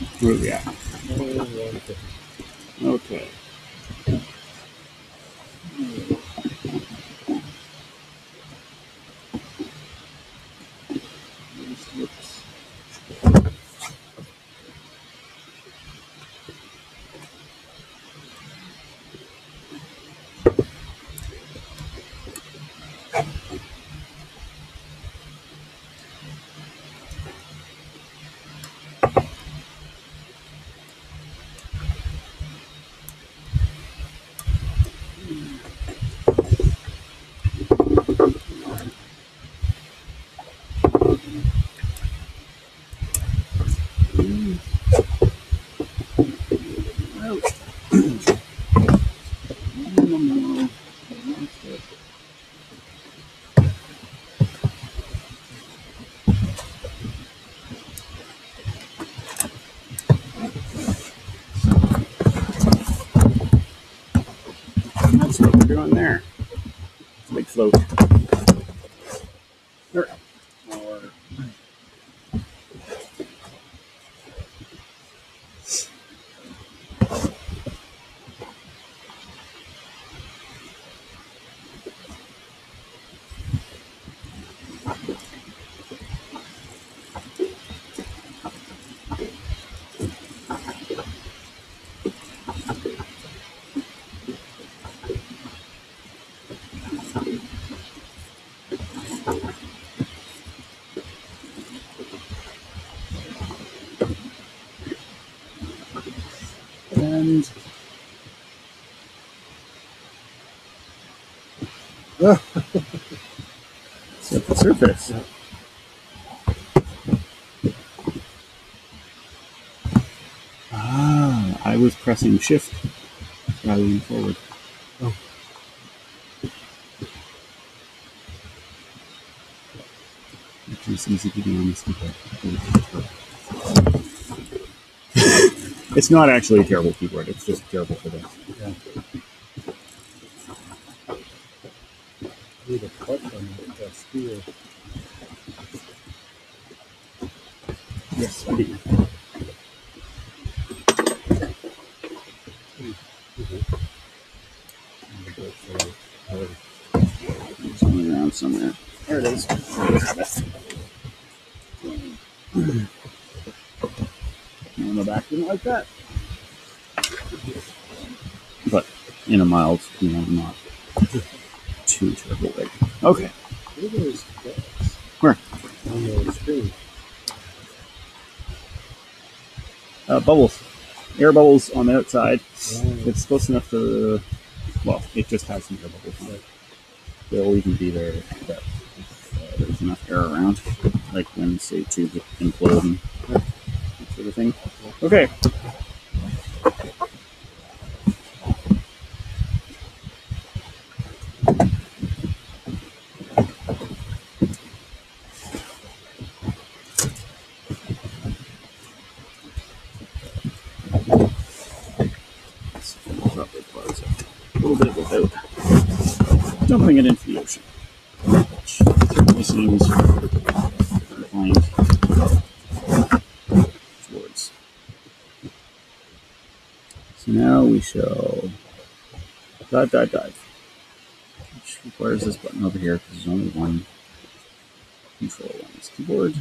Okay. Where are we at? Okay. what we're doing there. It's a big float. There we go. And oh. Set the surface. Ah, I was pressing shift while I leaned forward. Oh. Actually, it's easy to do on this keyboard. It's not actually a terrible keyboard, it's just terrible for this. Yeah. I need a clip on that spear. Yes, I do. It's going around somewhere. There it is. Back didn't like that, but in a mild, you know, not too terrible way. Okay. Where? On the screen. Uh, bubbles, air bubbles on the outside. Oh. It's close enough to. Well, it just has some air bubbles on it. They'll even be there if uh, there's enough air around, like when say tubes implode and that sort of thing. Okay. Let's drop it a little bit without dumping it into the ocean, which certainly seems inclined. So now we shall dive, dive, dive, which requires this button over here because there's only one control on this keyboard.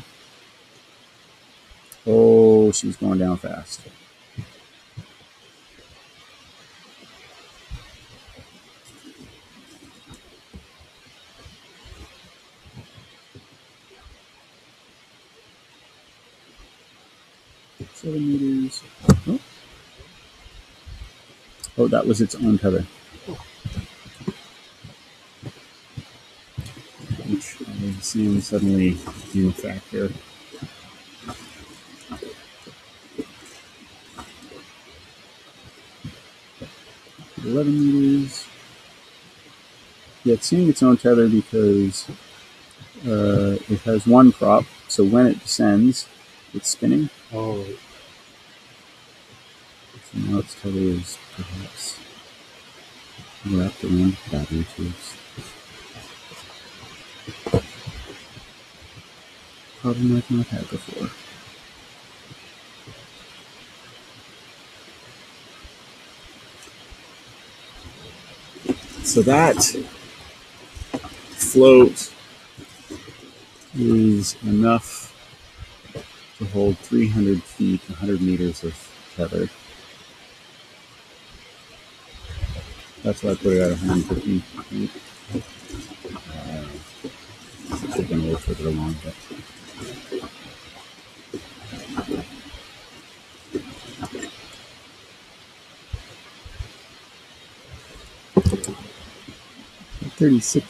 Oh, she's going down fast. seven meters. Oh. Oh, that was its own tether. Which I've seen suddenly do a factor. eleven meters. Yeah, it's seeing its own tether because uh, it has one prop, so when it descends, it's spinning. Oh. Now its tether is perhaps wrapped around battery tubes. Problem I've not had before. So that float is enough to hold three hundred feet, one hundred meters of tether. That's why I put it at one hundred fifteen. Uh, should have been a little further along, but. thirty-six,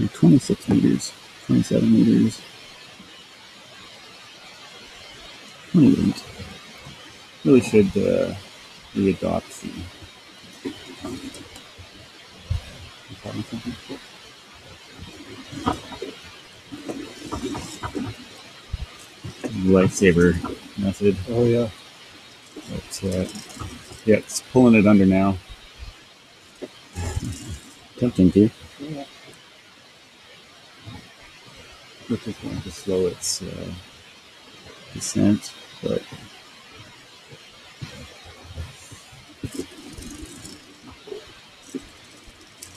or twenty-six meters, twenty-seven meters, twenty-eight. Really should uh, re-adopt the. Lifesaver method. Oh yeah. But, uh, yeah, it's pulling it under now. tempting to. Yeah. Which is going to slow its uh, descent, but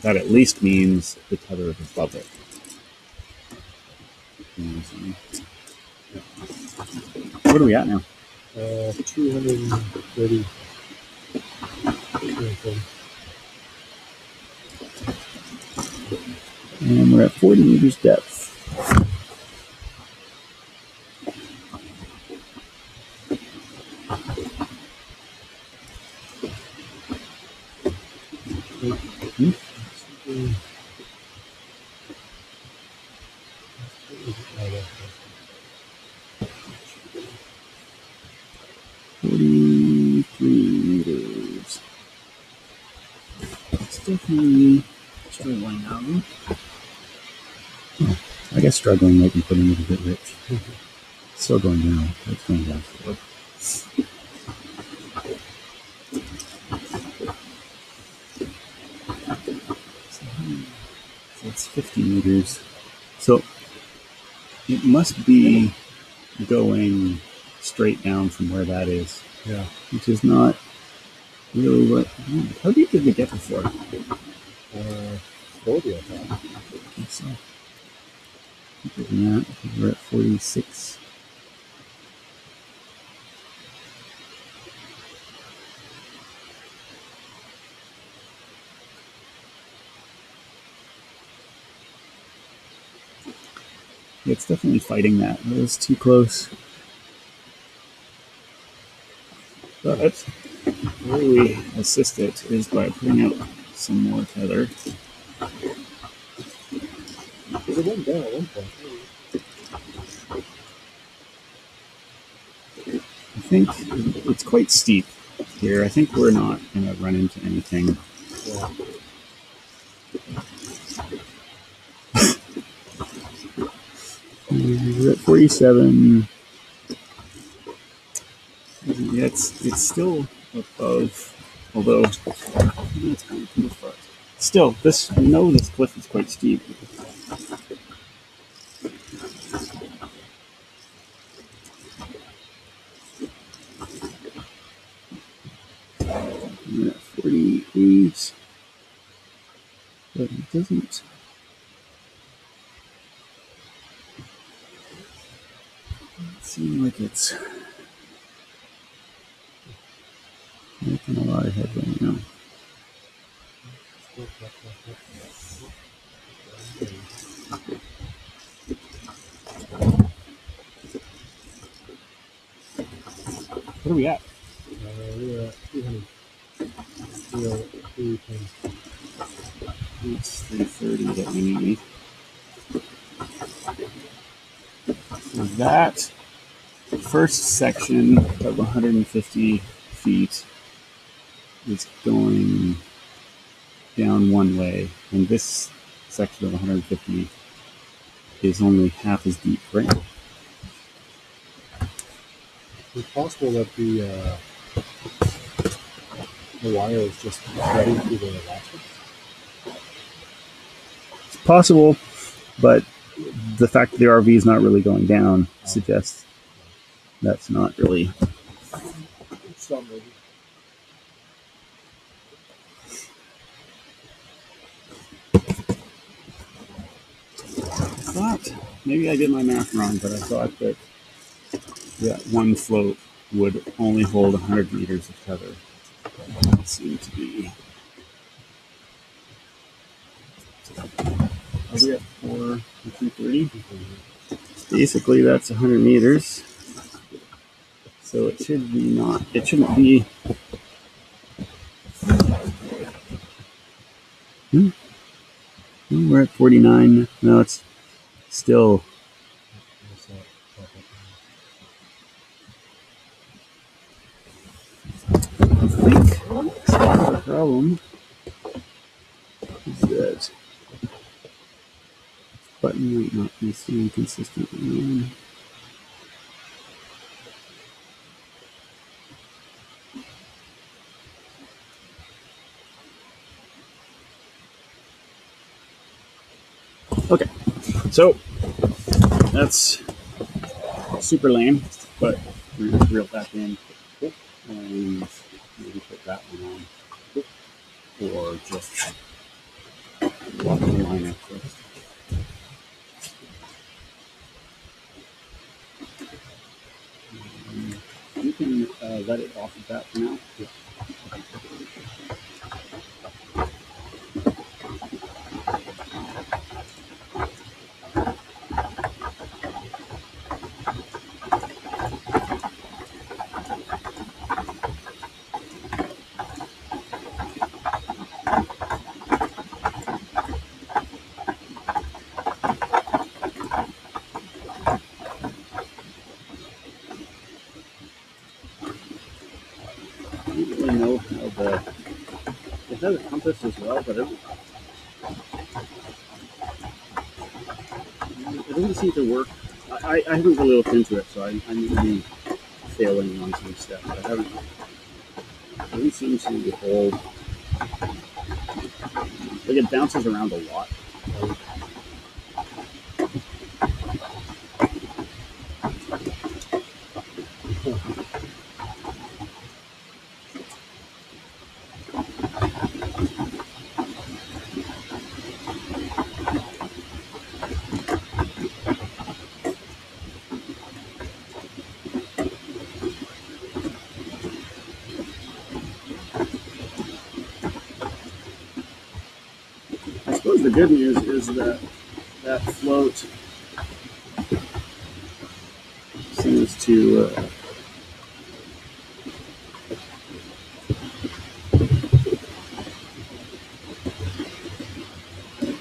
that at least means the tether is above it. What are we at now? Uh, two hundred thirty. And we're at forty meters depth. Hmm? forty-three meters. It's definitely struggling now. Oh, I guess struggling might be putting it a bit rich. It's still going down. It's going down. fifty meters, so it must be going straight down from where that is. Yeah, which is not really what. How deep did we get before? Uh, forty, I thought. I think so. Other than that, we're at forty-six. It's definitely fighting that. It was too close. But where we assist it is by putting out some more tether. It went down at one point. I think it's quite steep here. I think we're not going to run into anything. Yeah. We're at forty-seven. Yeah, it's, it's still above, although it's kind of too far. Still, this, we know this cliff is quite steep. We're at forty-eight, but it doesn't. Seems like it's making a lot of headway now. What are we at? Uh, we're at three hundred. We're at three ten. It's three thirty that we need. So that first section of one hundred fifty feet is going down one way, and this section of one hundred fifty is only half as deep, right? It's possible that the, uh, the wire is just threading through the elastic. It's possible, but the fact that the R V is not really going down suggests that's not really. It's not moving. I thought, maybe I did my math wrong, but I thought that that one float would only hold one hundred meters of tether. That doesn't seem to be. Are we at four thirty? Basically, that's one hundred meters. So it should be not, it shouldn't be. Hmm? We're at forty-nine. No, it's still. I think the problem is that this button might not be seeing consistently. Okay, so that's super lame, but we're going to reel back in and maybe put that one on, or just walk the line up first. You can uh, let it off of that for now. Yeah. This as well, but it, it doesn't seem to work. I, I haven't really looked into it, so I, I need to be failing on some steps. I haven't. It doesn't seem to hold. Like it bounces around a lot. The good news is that that float seems to uh,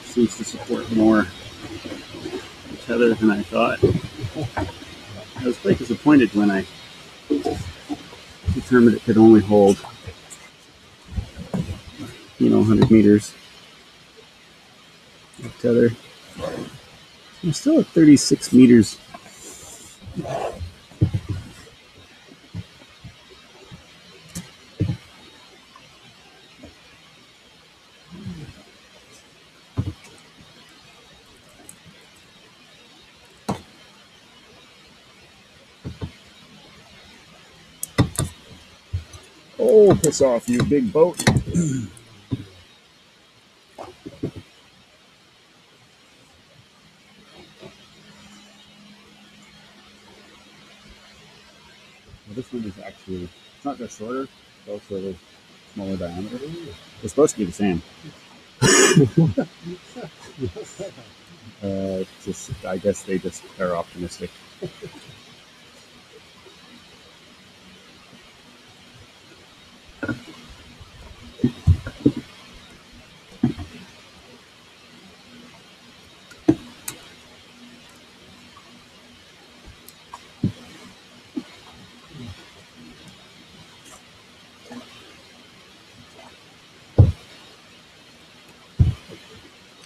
seems to support more tether than I thought. I was quite disappointed when I determined it could only hold, you know, one hundred meters. Tether. I'm still at thirty-six meters. Oh, piss off, you big boat. It's not just shorter, it's also the smaller diameter. It's supposed to be the same. uh, just, I guess they just are optimistic.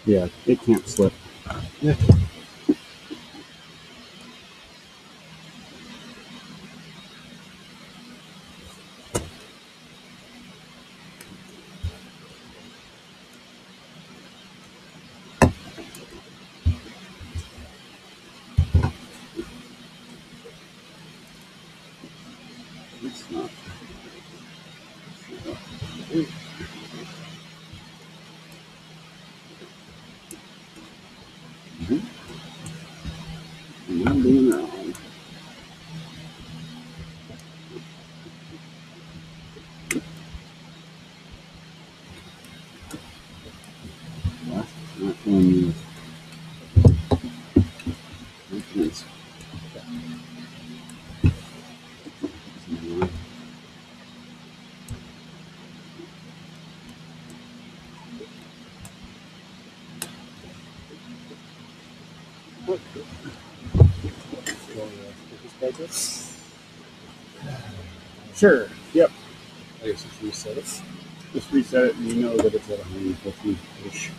Yeah, it can't slip. Yeah. It's not. It's not. It's not. Sure, yep. I guess just reset it. Just reset it and you know that it's at one hundred fifty-ish.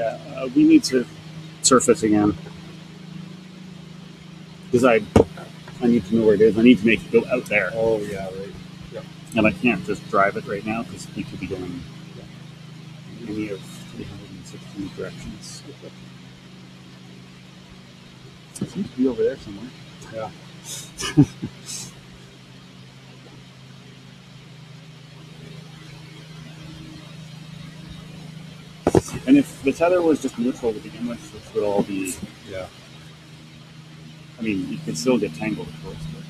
Yeah, uh, we need to surface again. Because I, I need to know where it is. I need to make it go out there. Oh, yeah, right. Yep. And I can't just drive it right now because we could be going yeah. any of three hundred sixteen directions. Yep. It seems to be over there somewhere. Yeah. And if the tether was just neutral to begin with, this would all be... Yeah. I mean, you can still get tangled, of course, but...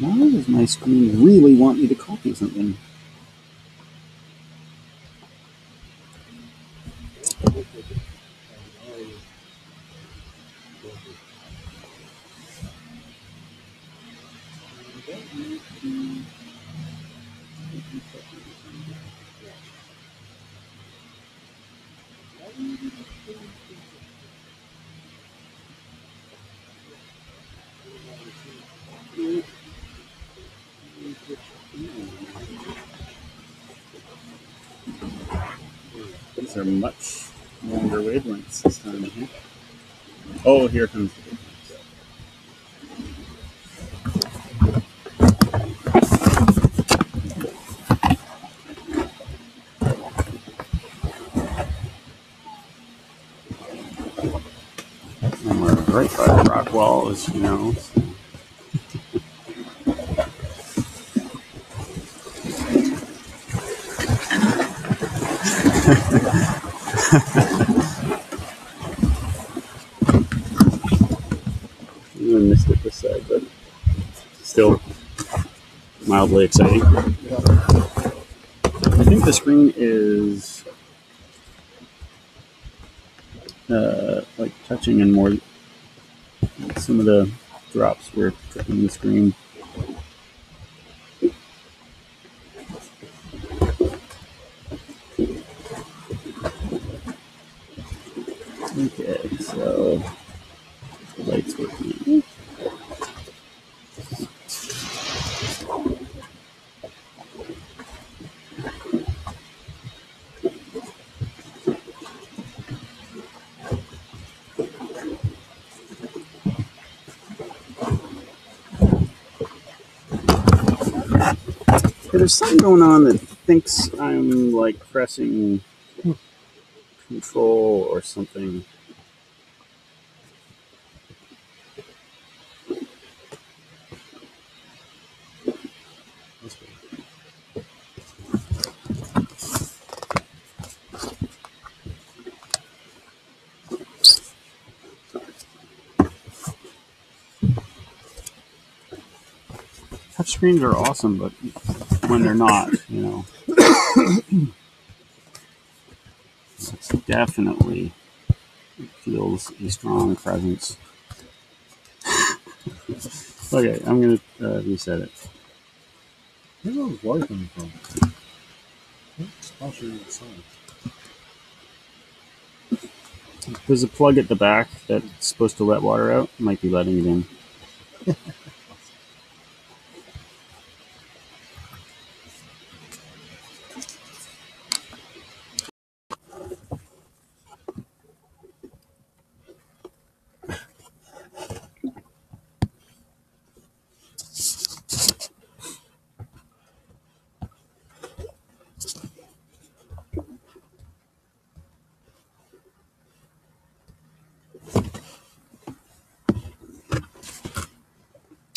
Why does my screen really want me to copy something? These are much longer wavelengths this time. Here. Oh, here comes the wavelengths. And we're right by the rock wall, as you know. So. Mildly exciting. I think the screen is uh, like touching and more like some of the drops were tripping the screen. Okay, so the lights working. There's something going on that thinks I'm like pressing control or something. Touch screens are awesome, but when they're not, you know. It's definitely it feels a strong presence. Okay, I'm gonna uh, reset it. Where's all this water coming from? There's a plug at the back that's supposed to let water out. Might be letting it in.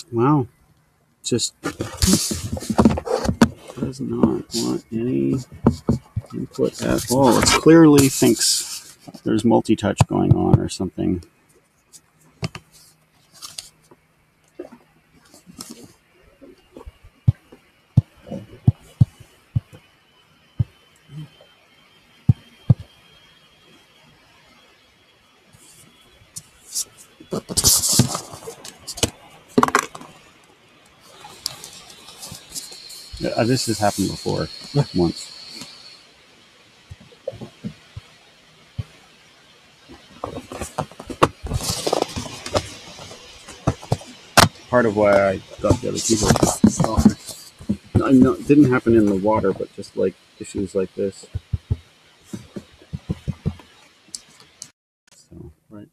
Wow, just does not want any and put that, well, it clearly thinks there's multi-touch going on or something. Uh, this has happened before, once. Part of why I got the other keyboard off. I'm not, it didn't happen in the water, but just like issues like this. So, right.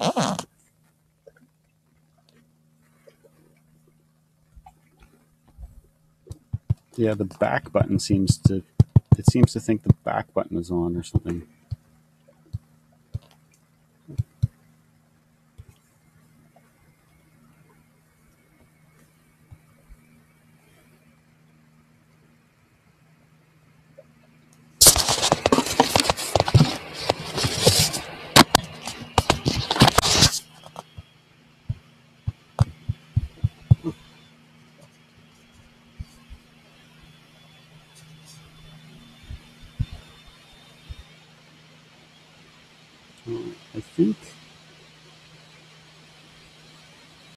Ah. Yeah, the back button seems to, it seems to think the back button is on or something. I think